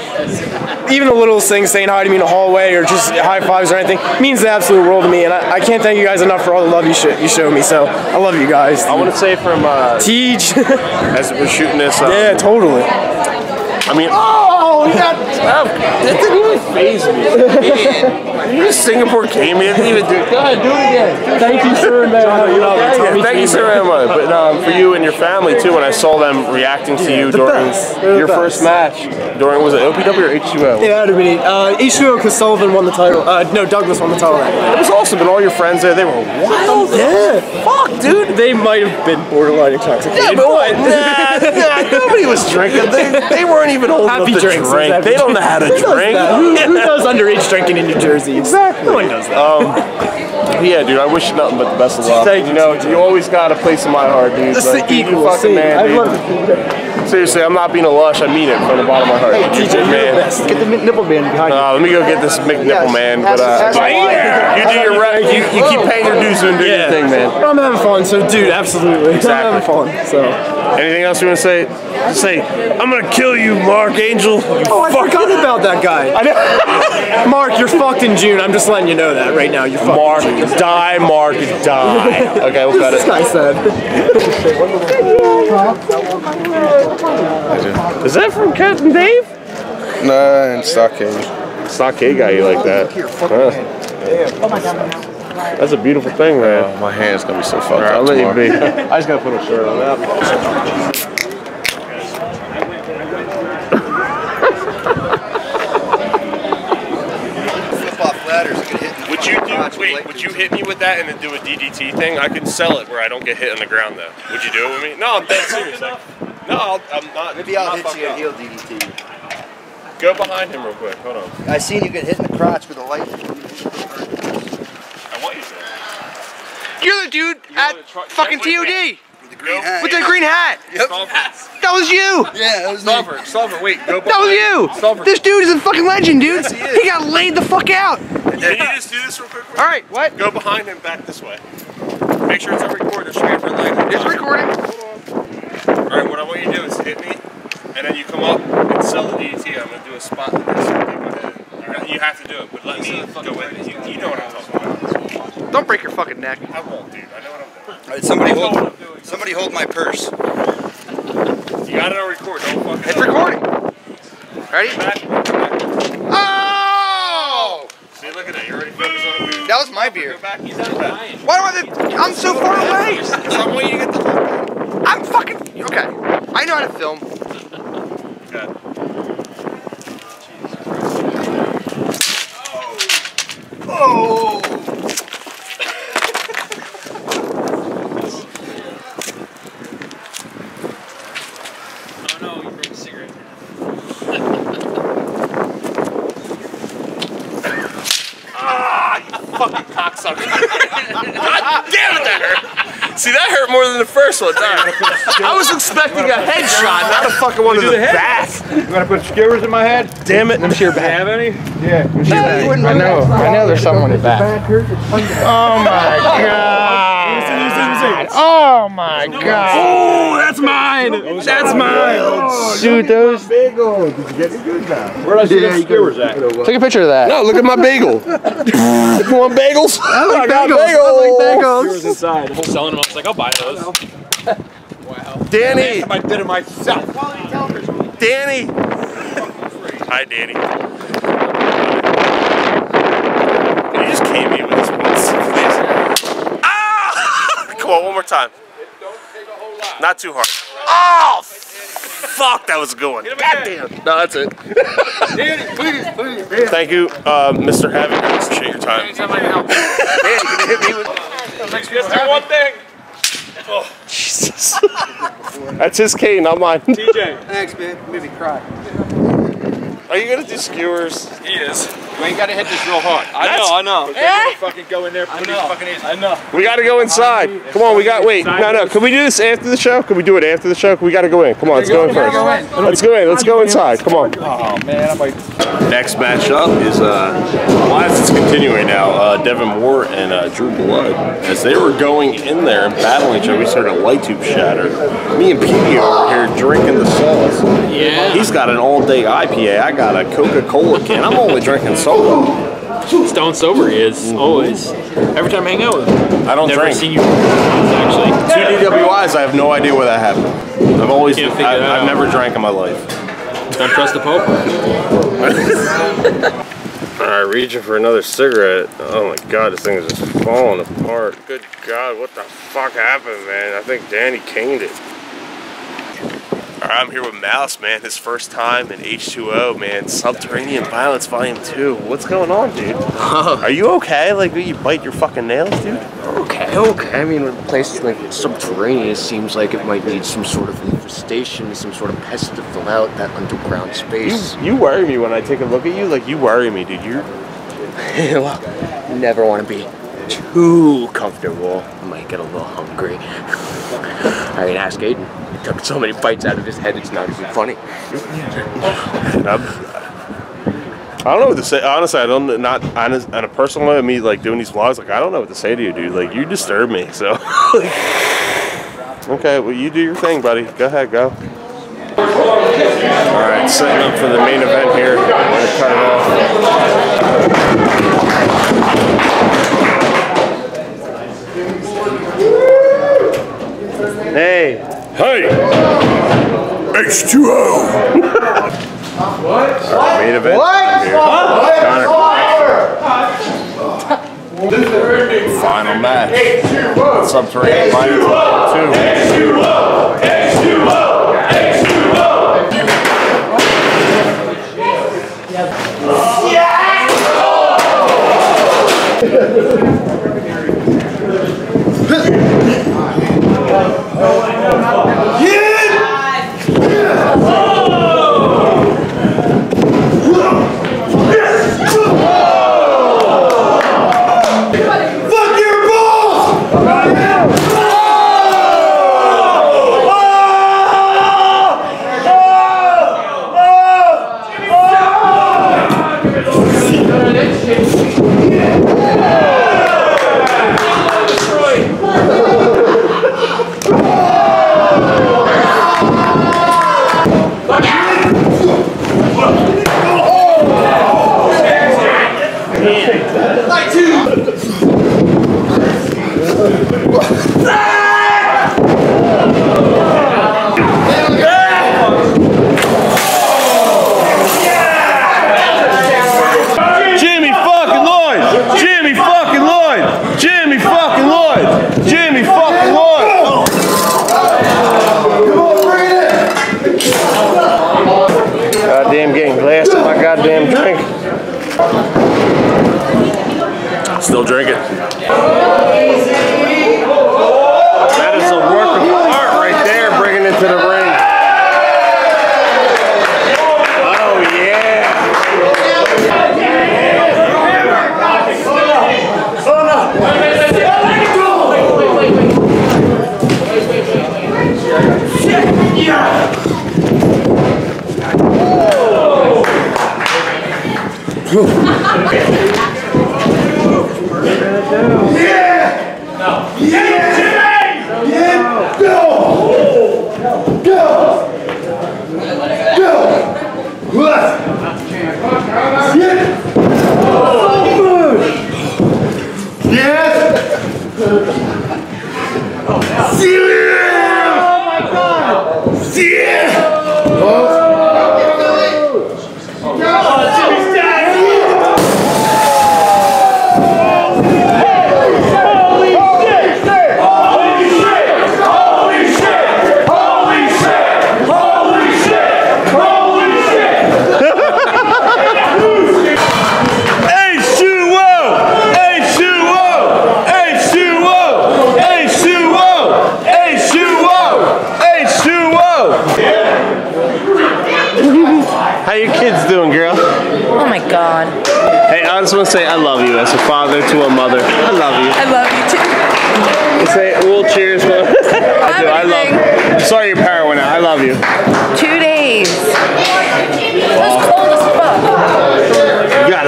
even the littlest things, saying hi to me in the hallway or just high fives or anything, means the absolute world to me. And I, I can't thank you guys enough for all the love you show you show me. So I love you guys. I want to say from uh, T J as we're shooting this. Um, yeah, totally. I mean, oh, that, that didn't even faze me. You Singapore came in, didn't even do it. Go ahead, do it again. Thank you, sir, man. You know, yeah, yeah, thank you, sir, Emma. But um, for you and your family too, when I saw them reacting to yeah, you during your first match, during was it O P W or H two O? Yeah, it would have been uh, H two O because Sullivan won the title. Uh, no, Douglas won the title. It was awesome, but all your friends there, they were wild. Yeah, fuck, dude. They might have been borderline intoxicated. Yeah, but what? Nah, nah, nobody was drinking. They, they weren't even. Even old Happy enough to drinks drink. They don't know how to drink. Who, who does underage drinking in New Jersey? Exactly. No one does that. Um, yeah, dude, I wish you nothing but the best of luck. You know, you always got a place in my heart, dude. That's like, the equal fucking man, I love it. Seriously, I'm not being a lush. I mean it from the bottom of my heart. Hey, T J, man. Best. Get the nipple band behind you. Uh, let me go get this Mick Nipple Man. But uh, you do your right. You, you keep paying your dues and do yeah. your thing, man. I'm having fun, so dude, absolutely. Exactly. I'm having fun. So. Anything else you want to say? Just say, I'm gonna kill you, Mark Angel. You oh, I forgot about that guy. I Mark, you're fucked in June. I'm just letting you know that right now. You're fucked. Mark, die, Mark, die. Okay, we'll cut it. This guy said. Is that from Captain Dave? No, and Stockade. Stockade got you like that. Huh. Oh my god. That's a beautiful thing, man. Oh, my hand's gonna be so fucked right, up. I'll let you be. I just gotta put a shirt on that. much we like. Would you hit me with that and then do a D D T thing? I could sell it where I don't get hit on the ground, though. Would you do it with me? No, I'm dead serious. Like, no, I'll, I'm not. Maybe I'll hit you and he'll D D T. Go behind him real quick. Hold on. I seen you get hit in the crotch with a light. I want you to. You're the dude you at the fucking T O D. With the green hat. With the green hat. Yep. That was you. Yeah, that was Zolfer. Zolfer, wait. Go that was you. Zolfer. This dude is a fucking legend, dude. Yes, he is. He got laid the fuck out. Can you just do this real quick? All right. What? Go behind him back this way. Make sure it's on record. There's straight for light. It's recording. Hold on. All right. What I want you to do is hit me. And then you come up and sell the D D T. I'm going to do a spot with this. Right. You have to do it, but let me go with you. You know what I'm talking about. Don't break your fucking neck. I won't, dude. I know what I'm doing. All right, somebody hold, doing. somebody hold my purse. You got it on record. Don't fuck it up. It's recording. Ready? Oh! See, look at that. You're already focused on it. That was my beer. Why do I... They, I'm so far away. I'm waiting to get the fuck out. I'm fucking... Okay. I know how to film. Okay. Oh! Oh. Oh no, you bring a cigarette. Ah, you fucking cocksucker. God damn it, that hurt! See, that hurt more than the first one. I was expecting a headshot, not a fucking one in the back. You want to put skewers in my head? Damn it. Let me see your back. Do you have any? Yeah. No, you wouldn't. I know. I know there's someone in the back. Oh my god. Oh my god. Oh, that's mine. That's mine. Shoot those. Bagel. Did you get it good now? Where did I see those skewers at? Take a picture of that. No, look at my bagel. You want bagels? I like bagels. I like bagels. Skewers inside. I'm selling them. I was like, I'll buy those. Wow. Danny! I did it myself. Danny! Hi, Danny. You just came in with this one. Ah! Come on, one more time. Not too hard. Oh! Fuck, that was a good one. Goddamn. No, that's it. Danny, please, please. Thank you, uh, Mister Havoc. I appreciate your time. Danny, can you hit me with... Just do one thing. Oh, Jesus. That's his cane, not mine. T J. Thanks, man. You made me cry. Are you gonna do skewers? He is. We ain't gotta hit this real hard. I That's, know, I know. Eh? Gonna fucking go in there pretty fucking easy. I know. We gotta go inside. Come on, we got. Wait, no, no. Can we do this after the show? Can we do it after the show? We gotta go in. Come on, let's go in first. Let's go in. Let's go inside. Come on. Oh man, I might. Next match up is uh, why is it's continuing now? Uh, Devon Moore and uh, Drew Blood, as they were going in there and battling each other, we just heard a light tube shatter. Me and Petey over here drinking the sauce. Yeah. He's got an all-day I P A. I got a Coca-Cola can. I'm only drinking soda. Stone sober he is, mm-hmm. always. Every time I hang out with him. I don't Never drink. Never seen you actually. Two D W Is, I have no idea where that happened. I've always, I, I've never drank in my life. Don't trust the Pope. Alright, reaching for another cigarette. Oh my god, this thing is just falling apart. Good god, what the fuck happened, man? I think Danny caned it. Alright, I'm here with Mouse, man. His first time in H two O, man. Subterranean Violence Volume two. What's going on, dude? Are you okay? Like, you bite your fucking nails, dude? Okay, okay. I mean, with places like Subterranean, seems like it might need some sort of infestation, some sort of pest to fill out that underground space. You, you worry me when I take a look at you. Like, you worry me, dude. You well, you never want to be too comfortable. I might get a little hungry. I mean, ask Aiden. He took so many bites out of his head, it's not even funny. I don't know what to say. Honestly, I don't, not, honest, on a personal note, me, like, doing these vlogs, like, I don't know what to say to you, dude. Like, you disturb me, so. Okay, well, you do your thing, buddy. Go ahead, go. All right, setting up for the main event here. I'm going to cut it off. Hey. Hey! H two O! What? Our main event. What? What? Connor Claxton. Final match. H two O! Subterranean Violence Volume two. H two O! H two O! H two O! Yes! still drinking. That is a work of art right there, bringing it to the ring. Oh, yeah.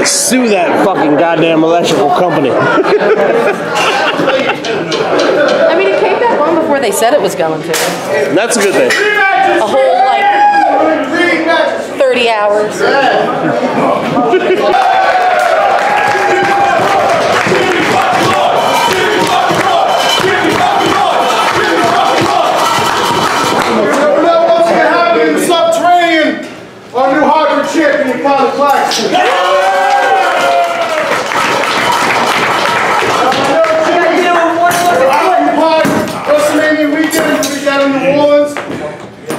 Sue that fucking goddamn electrical company. I mean, it came that long before they said it was going to. That's a good thing. A whole, like, thirty hours. Yeah.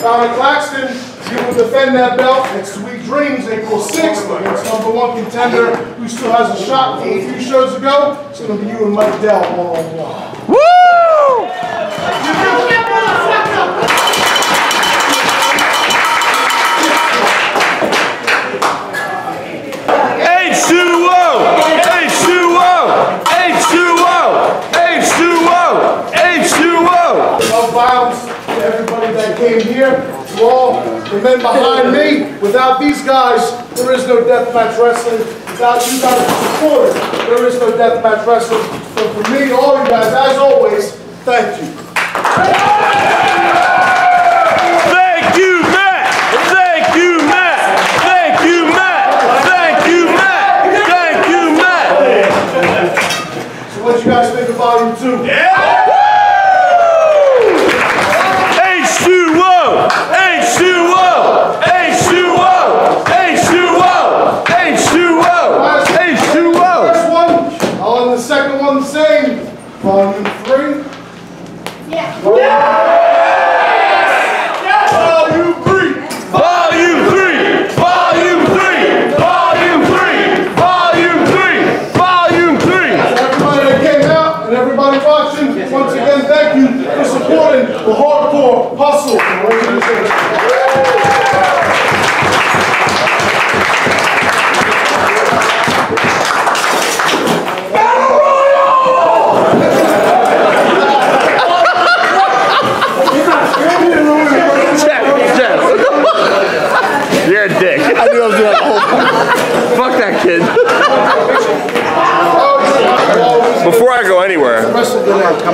Connor Claxton, you will defend that belt at Sweet Dreams April sixth against number one contender who still has a shot from a few shows ago. It's going to be you and Mike Dell wall on wall. Woo! H two O! H two O! H two O! H two O! No violence to everybody that came here. All the men behind me, without these guys, there is no deathmatch wrestling. Without you guys' support, there is no deathmatch wrestling. So for me, all you guys, as always, thank you. Thank you, Matt! Thank you, Matt! Thank you, Matt! Thank you, Matt! Thank you, Matt! Thank you, Matt! So what you guys think of Volume two? Yeah!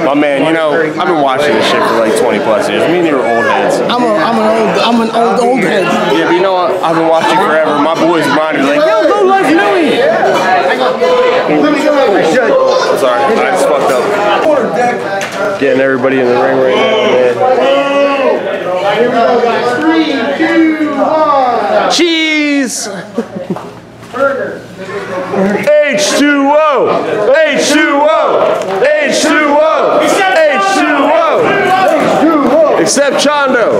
My man, you know, I've been watching this shit for like twenty plus years. Me and you are old heads. I'm, a, I'm an old, I'm an old, old head. Yeah, but you know what? I've been watching forever. My boys mind are like, yo, go like Louis. Let me go. I'm sorry, I just fucked up. Getting everybody in the ring right now, man. Here we go, guys. Three, two, one. Cheese. Burger. H two O. H two O. H two O. Except Chondo. show.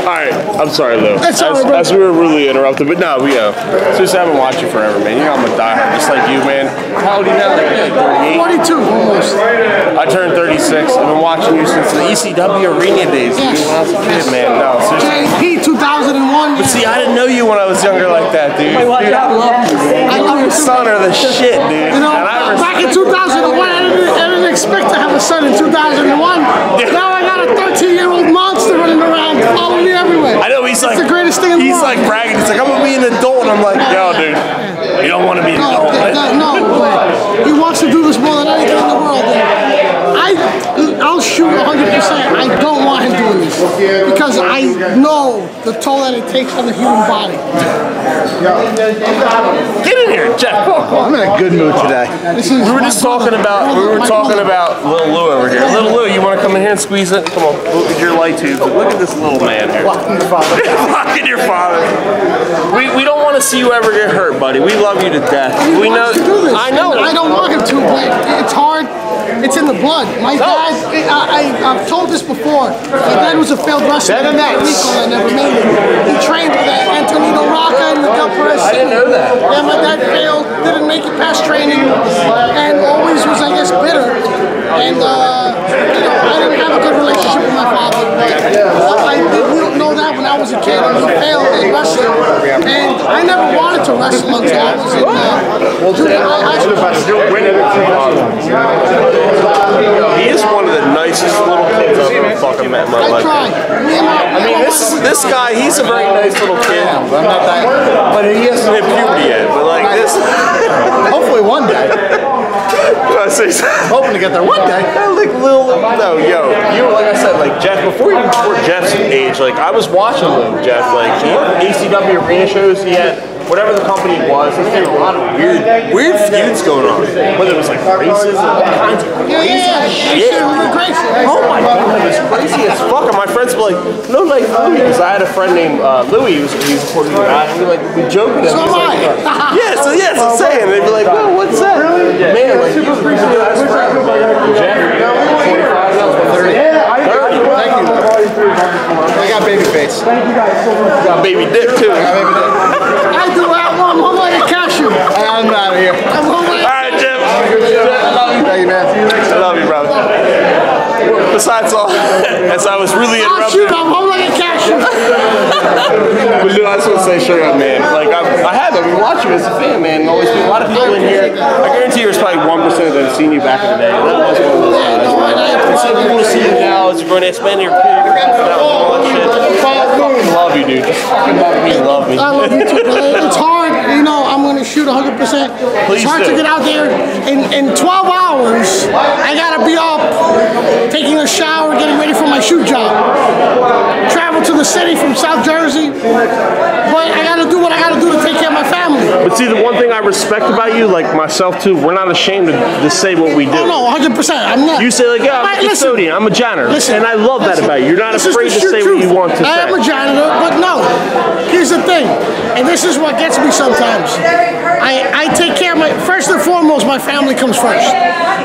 Alright, I'm sorry, Lou. That's as, right, as we were really interrupted, but no, we go. Uh, just haven't watched you forever, man. You're almost dying, just like you, man. How old are you now? Like, forty-two, almost. I turned thirty-six. I've been watching you since the E C W arena days. Yes. When I was a kid, man. No, seriously. J P two thousand one. But see, I didn't know you when I was younger like that, dude. Wait, what? Dude, I love you, man. I love your son are the shit, dude. You know, and I back in two thousand one, I didn't, I didn't expect to have a son in two thousand one. Now I got a thirteen-year-old monster running around following me everywhere. I know, he's like, it's the greatest thing in the world. He's like bragging. He's like, I'm going to be an adult. And I'm like, yo, dude, you don't want to be an no, adult. Th th no, but he wants to do this more than anything in the world. I, I'll shoot one hundred percent. I don't want him doing this because I know the toll that it takes on the human body. Get in here, Jeff. I'm in a good mood today. We were just talking about we were talking about Little Lou over here. Little Lou, you want to come in here and squeeze it? Come on, look at your light tubes. Look at this little man here. Fucking your father. Fucking your father. We we don't want to see you ever get hurt, buddy. We love you to death. We know. I know. I don't want him to, but it's hard. It's in the blood. My no. dad, I, I, I've told this before, my dad was a failed wrestler in Puerto Rico that never made it. He trained with Antonino Rocca and Miguel Perez. I didn't know that. Yeah, my dad failed, didn't make it past training, and always was, I guess, bitter. And, uh, you know, I didn't have a good relationship with my father, but I didn't know that when I was a kid, and he failed in wrestling. And I never wanted to wrestle until I was in uh, junior high school. He is one of the nicest little kids I've ever fucking met in my life. I mean, this this guy, he's a very nice little kid. But, not that, but he hasn't hit puberty yet. But like this, hopefully one day. Hoping to get there one day. I like Lil, no, yo, you were, like I said, like Jeff, before you before Jeff's age, like I was watching Lil Jeff, like he had A C W arena shows, he had whatever the company was, he had a lot of weird, weird feuds going on, whether it was like races and all kinds of crazy yeah, yeah, shit. Yeah. Oh my god, it was crazy as fuck, and my friends were like, no, like Louis, because I had a friend named uh, Louis, he was, he was a Puerto Rican guy, and we like, we joked with him. So am I. Yeah, so yeah, it's insane. They'd be like, well, what's that? Man, like, you were pretty good last round. I got baby face. I got baby dick, too. I got baby dick. I do that one. I'm home like a cashew. I'm out of here. I'm home like a cashew. All right, Jim. I love you. Thank you, man. I love you, brother. Besides all, as I was really interrupted. I'm home like a cashew. But, dude, I just want to say, straight up, man. Like, I'm, I have. I've been watching as a fan, man. Always a lot of people in here. I guarantee there's probably one percent that have seen you back in the day. That was one of those guys. It's so cool to see you now as you're going to expand your period. All that shit. I fucking love you, dude. Just fucking love me. Love me. I love you too, brother. It's hard. You know, I'm going to shoot one hundred percent. Please it's hard do. to get out there. In, in twelve hours, I got to be up, taking a shower, getting ready for my shoot job. Travel to the city from South Jersey. But I got to do what I got to do to take care of my family. But see, the one thing I respect about you, like myself too, we're not ashamed to, to say what we do. Oh, no, one hundred percent. I'm not. You say, like, yeah, I'm a custodian, I'm a janitor. Listen, and I love listen, that about you. You're not afraid to say truth. what you want to I say. I am a janitor, but no. Here's the thing, and this is what gets me sometimes. I, I take care of my, first and foremost, my family comes first.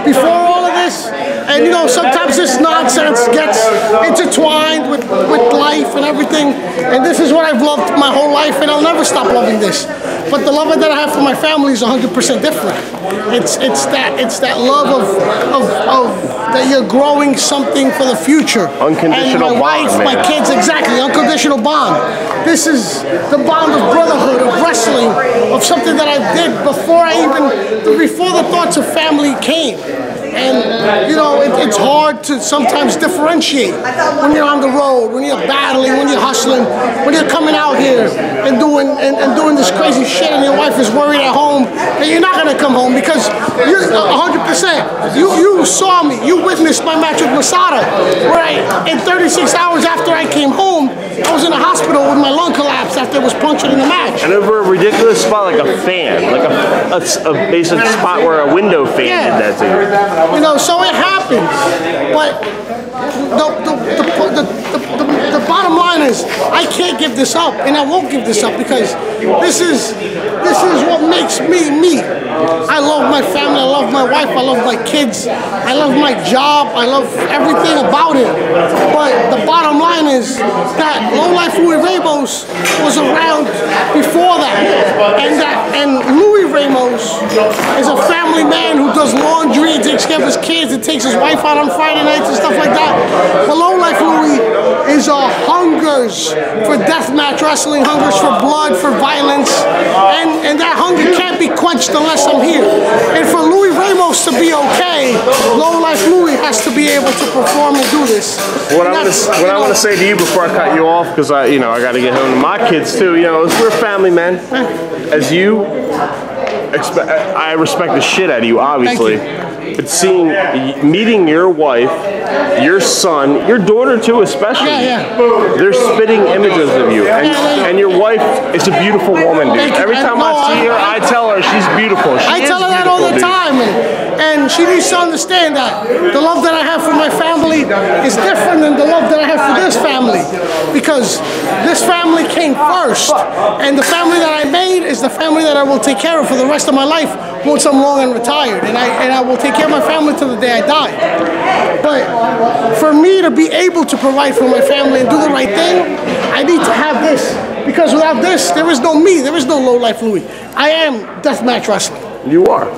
Before all of this, and you know, sometimes this nonsense gets intertwined with, with life and everything. And this is what I've loved my whole life, and I'll never stop loving this. But the love that I have for my family is one hundred percent different. It's it's that it's that love of of, of that you're growing something for the future. Unconditional and my bond, wife, man. my kids, exactly unconditional bond. This is the bond of brotherhood, of wrestling, of something that I did before I even before the thoughts of family came. And, you know, it, it's hard to sometimes differentiate when you're on the road, when you're battling, when you're hustling, when you're coming out here and doing and, and doing this crazy shit and your wife is worried at home that you're not going to come home because you're one hundred percent. You, you saw me. You witnessed my match with Masada, where I, in thirty-six hours after I came home, I was in the hospital with my lung collapse after I was punctured in the match. And over a ridiculous spot like a fan, like a, a, a basic spot where a window fan yeah. did that thing. You know, so it happens, but the, the, the, the, the, the bottom line is I I can't give this up, and I won't give this up, because this is this is what makes me me. I love my family, I love my wife, I love my kids, I love my job, I love everything about it. But the bottom line is that Lowlife Louis Ramos was around before that, and that and Louis Ramos is a family man who does laundry and takes care of his kids and takes his wife out on Friday nights and stuff like that. But Lowlife Louis is a hungers for deathmatch wrestling, hungers for blood, for violence, and, and that hunger can't be quenched unless I'm here. And for Louis Ramos to be okay, Lowlife Louis has to be able to perform and do this. What and I'm gonna, what I want to say to you before I cut you off, because I, you know, I got to get home to my kids too. You know, we're family men. As you, expe- I respect the shit out of you, obviously. But seeing, meeting your wife, your son, your daughter too, especially, yeah, yeah. they're spitting images of you. And, yeah, yeah. and your wife is a beautiful woman, dude. Every time I, I see her, I tell her she's beautiful. She I tell her that all the dude. time. And she needs to understand that the love that I have for my family is different than the love that I have for this family. Because this family came first. And the family that I made is the family that I will take care of for the rest of my life once I'm long and retired. And I, and I will take care of my family till the day I die. But for me to be able to provide for my family and do the right thing, I need to have this. Because without this, there is no me. There is no Lowlife Louis. I am deathmatch wrestling. You are.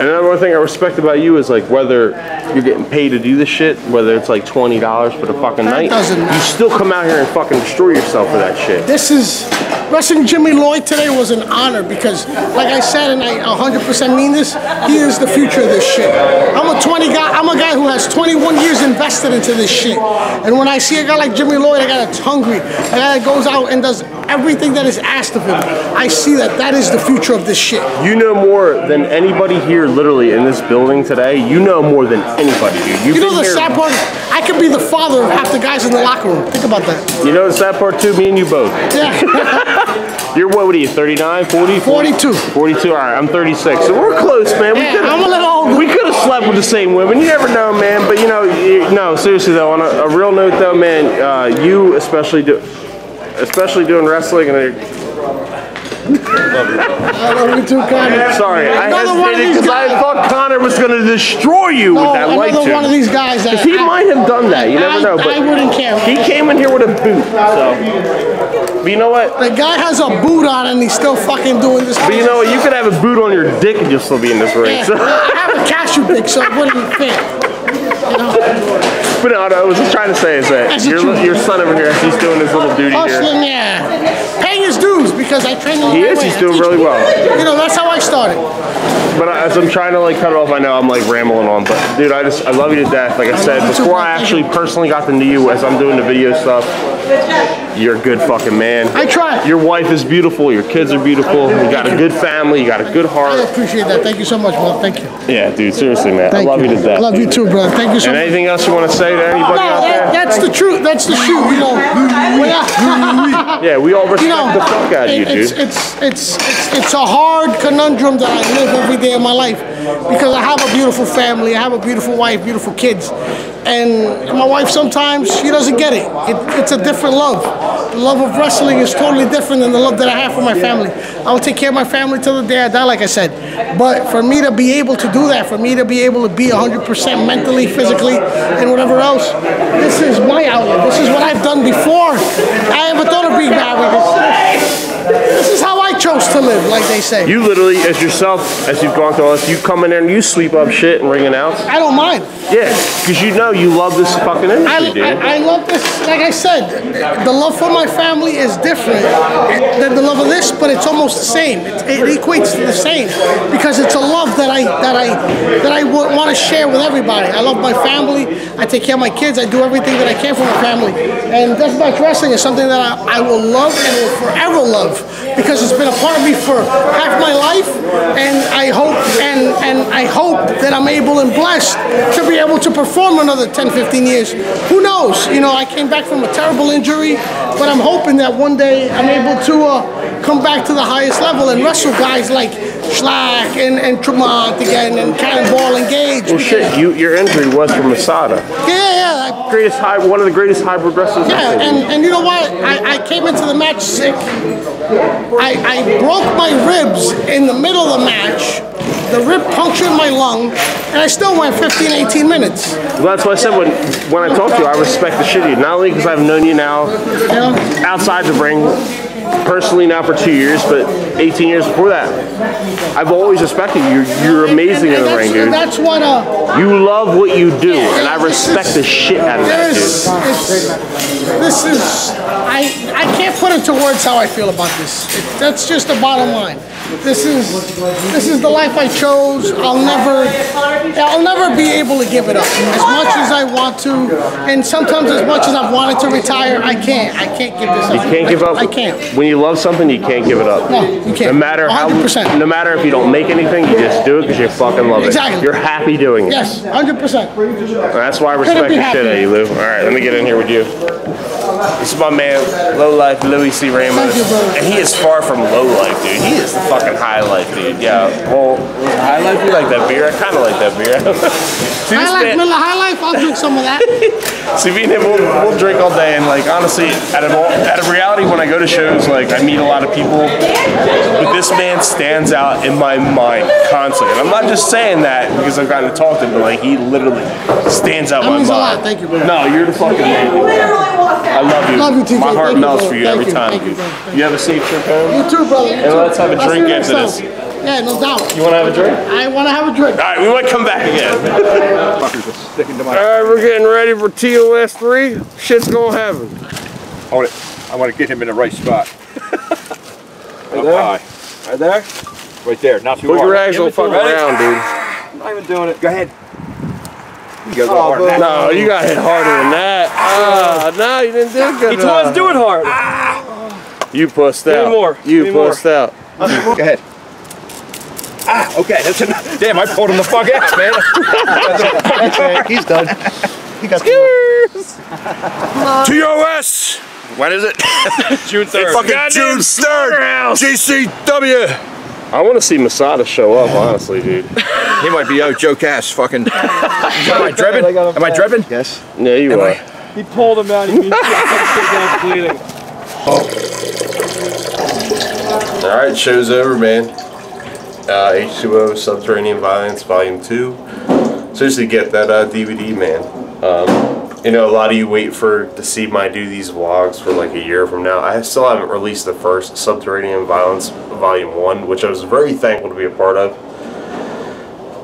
And another thing I respect about you is, like, whether you're getting paid to do this shit, whether it's like twenty dollars for the fucking that night, doesn't matter. You still come out here and fucking destroy yourself for that shit. This is, wrestling Jimmy Lloyd today was an honor because, like I said, and I one hundred percent mean this, he is the future of this shit. I'm a twenty guy, I'm a guy who has twenty-one years invested into this shit. And when I see a guy like Jimmy Lloyd, a guy that's hungry, a guy that goes out and does everything that is asked of him, I see that that is the future of this shit. You know more than anybody here, literally, in this building today. You know more than anybody, dude. You've you know the here. sad part? I could be the father of half the guys in the locker room. Think about that. You know the sad part, too? Me and you both. Yeah. You're what, what are you, thirty-nine, forty? forty-two. forty-two, all right, I'm thirty-six. So we're close, man. We yeah, I'm a little older. We could have slept with the same women. You never know, man. But, you know, you, no, seriously, though, on a, a real note, though, man, uh, you especially do... Especially doing wrestling and they're... I love you too, Connor. Sorry, I hesitated because I thought Connor was going to destroy you no, with that light tube. one of these guys. That he I, might have done that, you never I, know. But I wouldn't care. He came in here with a boot, so... But you know what? The guy has a boot on and he's still fucking doing this. But you know what? You could have a boot on your dick and you'll still be in this ring. Yeah. So. I have a cashew dick, so it wouldn't fit. But no, no, I was just trying to say is that your, your son over here, he's doing his little duty Hustling, here. yeah. Paying his dues because I trained him. He is, way. he's doing really well. You know, that's how I started. But as I'm trying to like cut it off, I know I'm like rambling on, but dude, I just, I love you to death. Like I said, before I actually personally got to know you as I'm doing the video stuff, you're a good fucking man. I try. Your wife is beautiful. Your kids are beautiful. You got a good family. You got a good heart. I appreciate that. Thank you so much, bro. Thank you. Yeah, dude, seriously, man. Thank I love you. you to death. I love you too, bro. Thank you so and much. Anything else you want to say to anybody no, out that, there? That's the truth. That's the shoot. You know, yeah, we all respect you know, the fuck out of you, dude. It's, it's, it's, it's, it's a hard conundrum that I live every day of my life because I have a beautiful family. I have a beautiful wife, beautiful kids. And my wife sometimes, she doesn't get it. it it's a different love. The love of wrestling is totally different than the love that I have for my family. I will take care of my family till the day I die, like I said. But for me to be able to do that, for me to be able to be one hundred percent mentally, physically, and whatever else, this is my outlet. This is what I've done before. I ever thought of being married. This is how I chose to live, like they say. You literally, as yourself, as you've gone through all this, you come in there and you sweep up shit and ring it out. I don't mind. Yeah, because you know you love this fucking industry, I, dude. I, I love this, like I said, the love for my family is different than the love of this, but it's almost the same. It, it equates to the same because it's a love that I that I that I w want to share with everybody. I love my family. I take care of my kids. I do everything that I can for my family. And deathmatch wrestling is something that I, I will love and will forever love because it's been a part of me for half my life. And I hope and and I hope that I'm able and blessed to be able to perform another ten, fifteen years. Who knows? You know, I came back from a terrible injury, but I'm hoping that one day I'm able to uh, come back to the highest level and wrestle guys like Schlack and, and Tremont again, and Cannonball engaged. Well, shit, you, your entry was from Masada. Yeah, yeah. yeah. Greatest high, one of the greatest hybrid wrestlers. Yeah, and, and you know what? I, I came into the match sick. I, I broke my ribs in the middle of the match. The rib punctured my lung, and I still went fifteen, eighteen minutes. Well, that's what I said when, when I talked to you. I respect the shit you, not only because I've known you now yeah. outside the ring, personally now for two years, but eighteen years before that. I've always respected you. You're amazing and, and, and in the ring, dude. That's what, uh, you love what you do, yeah, and I respect is, the shit out of that, dude. This is, I, I can't put into words how I feel about this. It, that's just the bottom line. This is this is the life I chose. I'll never I'll never be able to give it up. As much as I want to, and sometimes as much as I've wanted to retire, I can't. I can't give this up. You can't give up. I can't. When you love something, you can't give it up. No, you can't. No matter how, one hundred percent. No matter if you don't make anything, you just do it because you fucking love it. Exactly. You're happy doing it. Yes, one hundred percent. That's why I respect the shit out of you, Lou. All right, let me get in here with you. This is my man, Lowlife Louis Ramos. You, and he is far from lowlife, dude. He is the fucking high life, dude. Yeah. Well, high life, you like that beer? I kind of like that beer. See, high life, Miller, high life. I'll drink some of that. See, me and him, we'll, we'll drink all day. And like, honestly, out of all, out of reality, when I go to shows, like, I meet a lot of people. But this man stands out in my mind constantly. And I'm not just saying that because I've gotten to talk to him, but like, he literally stands out in my mind. That means a lot. Thank you, brother. No, you're the fucking man. I love you. Love you, T J. My heart Thank melts you, for you Thank every you. time. Thank you, Thank you have a safe trip home. You too, brother. And let's have a I'll drink after this. Yeah, no doubt. You want to have a drink? I want to have a drink. All right, we might come back again. All right, we're getting ready for T O S three. Shit's going to happen. I want to, I want to get him in the right spot. Right there? High. Right there? Right there. Not too Put hard. Put your rags on fucking around, dude. I'm not even doing it. Go ahead. You oh, no, you got hit harder than that. Ah, no, you didn't do good. He told us do it hard. Ah. You pushed out. Give me more. You Give me pushed more. out. Go ahead. Ah, okay. That's enough. Damn, I pulled him the fuck out, man. That's right. He's done. He got T O S. When is it? June third. Fucking June third. G C W. I want to see Masada show up, honestly, dude. He might be out Joe Cass, fucking. Am I dripping? Am I dripping? Yes. Yeah, you Am are. I? He pulled him out. He was bleeding. Oh. All right, show's over, man. Uh, H two O Subterranean Violence Volume two. Seriously, get that uh, D V D, man. Um, you know, a lot of you wait for to see my do these vlogs for like a year from now. I still haven't released the first Subterranean Violence Volume one, which I was very thankful to be a part of.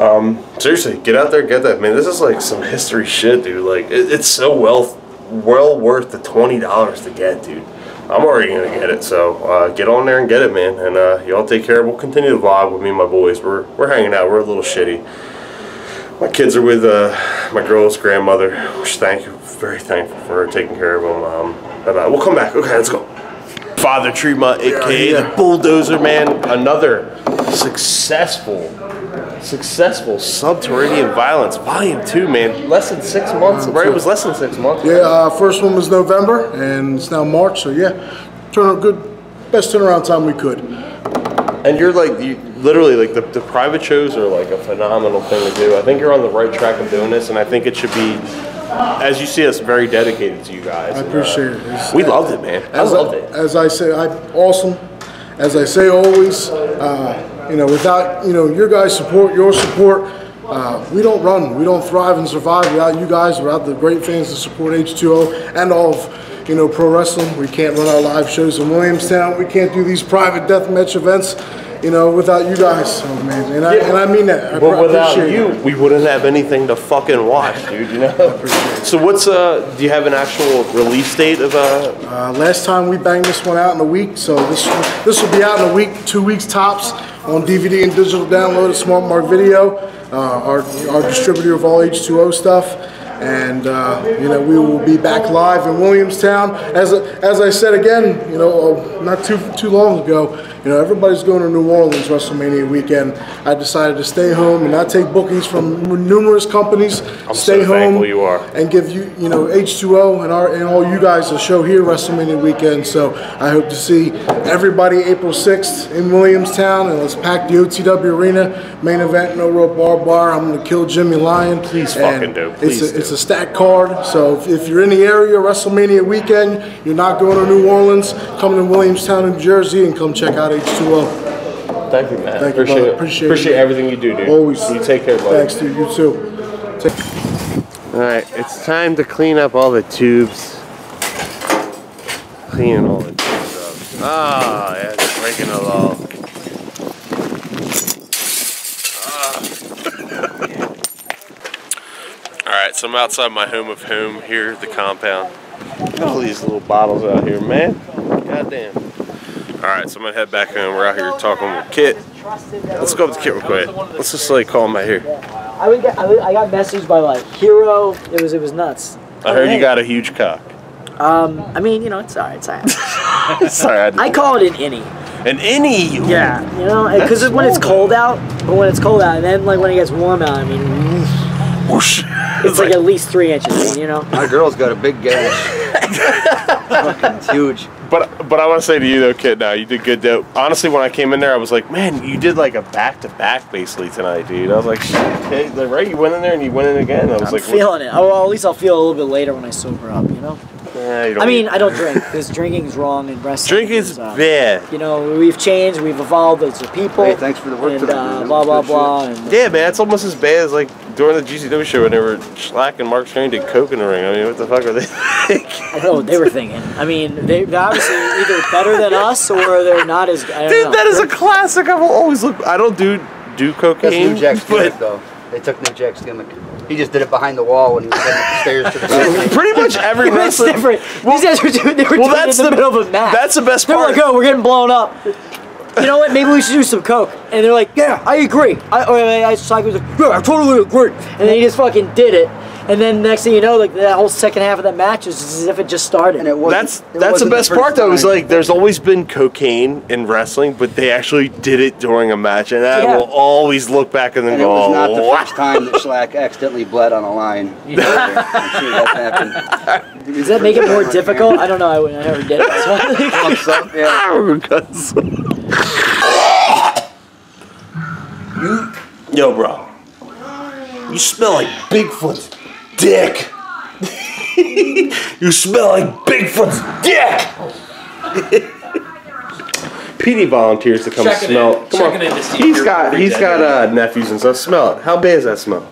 Um, seriously, get out there, get that, man. This is like some history shit, dude. Like, it, it's so well well worth the twenty dollars to get, dude. I'm already going to get it, so uh, get on there and get it, man. And uh, y'all take care. We'll continue the vlog with me and my boys. We're, we're hanging out. We're a little shitty. My kids are with uh, my girl's grandmother, which thank you, very thankful for taking care of them. Um, but, uh, we'll come back. Okay, let's go. Father Tremont, aka yeah, yeah. the Bulldozer Man, another successful, successful Subterranean Violence Volume Two, man. Less than six months, right? It was less than six months. Yeah, uh, first one was November, and it's now March. So yeah, turn a good, best turnaround time we could. And you're like, you literally like the, the private shows are like a phenomenal thing to do. I think you're on the right track of doing this, and I think it should be. As you see us, very dedicated to you guys. I appreciate and, uh, it. We loved it, man. I loved I, it. As I say, I'm awesome. As I say always, uh, you know, without you know your guys' support, your support, uh, we don't run, we don't thrive and survive without you guys, without the great fans that support H two O and all of you know pro wrestling. We can't run our live shows in Williamstown. We can't do these private deathmatch events. You know, without you guys, oh, man, and, yeah. I, and I mean that. I but without you, it. we wouldn't have anything to fucking watch, dude. You know. So what's uh? Do you have an actual release date of uh? uh last time we banged this one out in a week, so this this will be out in a week, two weeks tops, on D V D and digital download at Smart Mark Video, uh, our our distributor of all H two O stuff. And, uh, you know, we will be back live in Williamstown. As as I said again, you know, not too too long ago, you know, everybody's going to New Orleans WrestleMania weekend. I decided to stay home and not take bookings from numerous companies. I'm stay so home you are. and give you, you know, H two O and our and all you guys a show here WrestleMania weekend. So I hope to see everybody April sixth in Williamstown, and let's pack the O T W arena. Main event, no rope barbed wire. I'm going to kill Jimmy Lyon. Please and fucking do. Please it's a, do. It's a stack card, so if, if you're in the area WrestleMania weekend, you're not going to New Orleans, come to Williamstown, New Jersey, and come check out H two O. Thank you, man. Thank appreciate you, it. Appreciate, appreciate it. everything you do, dude. Always. You take care, buddy. Thanks, dude. You too. Take all right, it's time to clean up all the tubes. Clean all the tubes up. Ah, oh, yeah, they're breaking the law. Alright, so I'm outside my home of home here at the compound. Look at all these little bottles out here, man. Goddamn. Alright, so I'm gonna head back home. We're out here talking with Kit. Let's go up to Kit real quick. Let's just like call him out here. I would get, I, would, I got messaged by like Hero. It was it was nuts. I heard you got a huge cock. Um, I mean, you know, it's alright, it's alright. Sorry, I, I call it an innie. An innie? Yeah, you know, because when it's cold out, but when it's cold out, and then like when it gets warm out, I mean, whoosh. It's like, like at least three inches, you know? My girl's got a big gash. Fucking huge. But but I want to say to you, though, Kit, now, you did good, though. Honestly, when I came in there, I was like, man, you did like a back-to-back, basically, tonight, dude. I was like, shit, Kit. Right? You went in there and you went in again. I was I'm like, feeling what? it. Oh, well, at least I'll feel a little bit later when I sober up, you know? Yeah, you don't I mean, I don't drink, because drinking's wrong and wrestling Drink is uh, bad. You know, we've changed, we've evolved as a people. Hey, thanks for the work and, today. Uh, blah, blah, blah. And, yeah, man, it's almost as bad as, like, during the G C W show, whenever Schlack and Mark Strain did coke in the ring. I mean, what the fuck are they thinking? I know what they were thinking. I mean, they, they're obviously either better than us or they're not as... I don't Dude, know. that is they're, a classic. I will always look... I don't do do cocaine, New Jack's but... Gimmick, though. They took New Jack's gimmick. He just did it behind the wall when he was heading up the stairs to the stage. Pretty much every wrestler... Well, These guys were doing, they were well, doing that's it in the, the middle of a match. That's the best part. They were like, oh, we're getting blown up. You know what? Maybe we should do some coke. And they're like, yeah, I agree. I, or I, I was like, yeah, I totally agree. And then he just fucking did it. And then next thing you know, like that whole second half of that match is as if it just started. And it was That's it that's the best the part though. Is like there's always been cocaine in wrestling, but they actually did it during a match, and I yeah. will always look back and then and go. It was not oh, the what? first time that Schlack accidentally bled on a line. You know, I'm sure that happened. Does that make it more difficult? I don't know. I, would, I never did it. So. you, yo, bro, you smell like Bigfoot. Dick! You smell like Bigfoot's dick! Petey volunteers to come checking smell. In. Come on. In to he's got he's day got day. Uh, nephews and stuff. Smell it. How bad is that smell?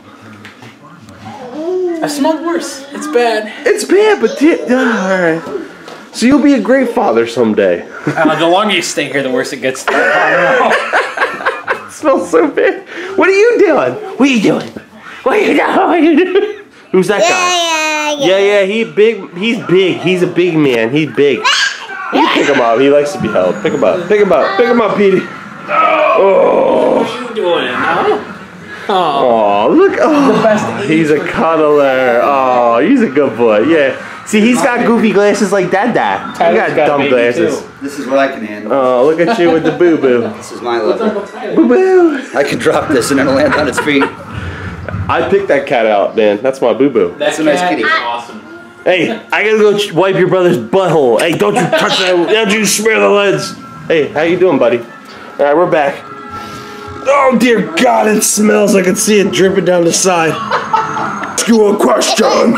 I smelled worse. It's bad. It's bad, but uh, all right. So you'll be a great father someday. uh, the longer you stay here, the worse it gets. It smells so bad. What are you doing? What are you doing? What are you doing? What are you doing? Who's that guy? Yeah, yeah, yeah. yeah, yeah, he big. He's big. He's a big man. He's big. You pick him up. He likes to be held. Pick him up. Pick him up. Pick him up, Petey. Oh. What are you doing now? Oh. oh, look. Oh, he's a cuddler. Oh, he's a good boy. Yeah. See, he's got goofy glasses like that. That. You got dumb glasses. This is what I can handle. Oh, look at you with the boo boo. This is my level. Boo boo. I can drop this and it'll land on its feet. I picked that cat out, man. That's my boo-boo. That's a nice kitty. Awesome. Hey, I gotta go wipe your brother's butthole. Hey, don't you touch that. Don't you smear the lids. Hey, how you doing, buddy? All right, we're back. Oh, dear God, it smells. I can see it dripping down the side. Ask you a question.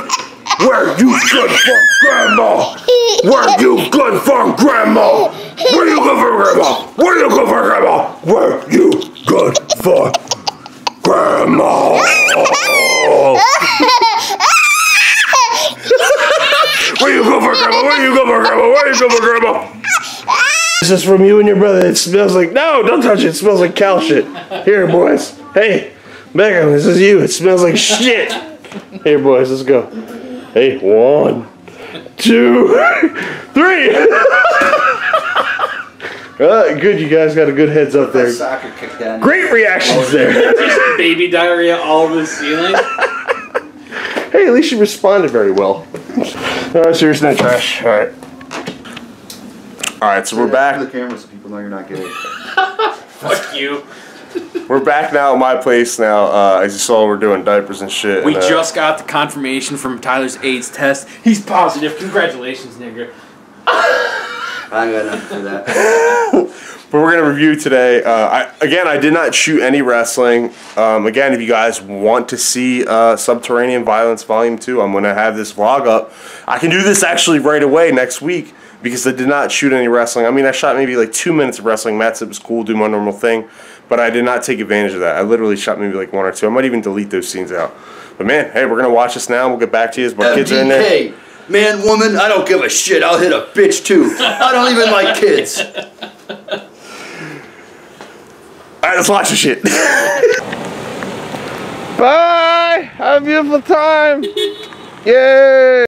Where you good for grandma? Where you good for grandma? Where you good for grandma? Where you good for grandma? Where you good for grandma? Grandma! Where you go for grandma? Where you go for grandma? Where you go for grandma? This is from you and your brother. It smells like no, don't touch it. It smells like cow shit. Here, boys. Hey, Beckham, this is you. It smells like shit. Here, boys, let's go. Hey, one, two, three. Uh, good, you guys got a good heads up there. Soccer kick down. Great reactions there. Just baby diarrhea all over the ceiling. Hey, at least you responded very well. Alright, seriously, no trash. Alright. Alright, so we're back. The camera so people know you're not gay. Fuck you. We're back now at my place now. Uh, as you saw, we're doing diapers and shit. We and, uh, just got the confirmation from Tyler's AIDS test. He's positive. Congratulations, nigga. I got nothing for that. But we're going to review today. Uh, I, again, I did not shoot any wrestling. Um, again, if you guys want to see uh, Subterranean Violence Volume two, I'm going to have this vlog up. I can do this actually right away next week. Because I did not shoot any wrestling. I mean, I shot maybe like two minutes of wrestling. Matt said it was cool, do my normal thing. But I did not take advantage of that. I literally shot maybe like one or two. I might even delete those scenes out. But man, hey, we're going to watch this now. We'll get back to you as my M D K, kids are in there. Man, woman, I don't give a shit. I'll hit a bitch too. I don't even like kids. Alright, let's watch this shit. Bye! Have a beautiful time! Yay!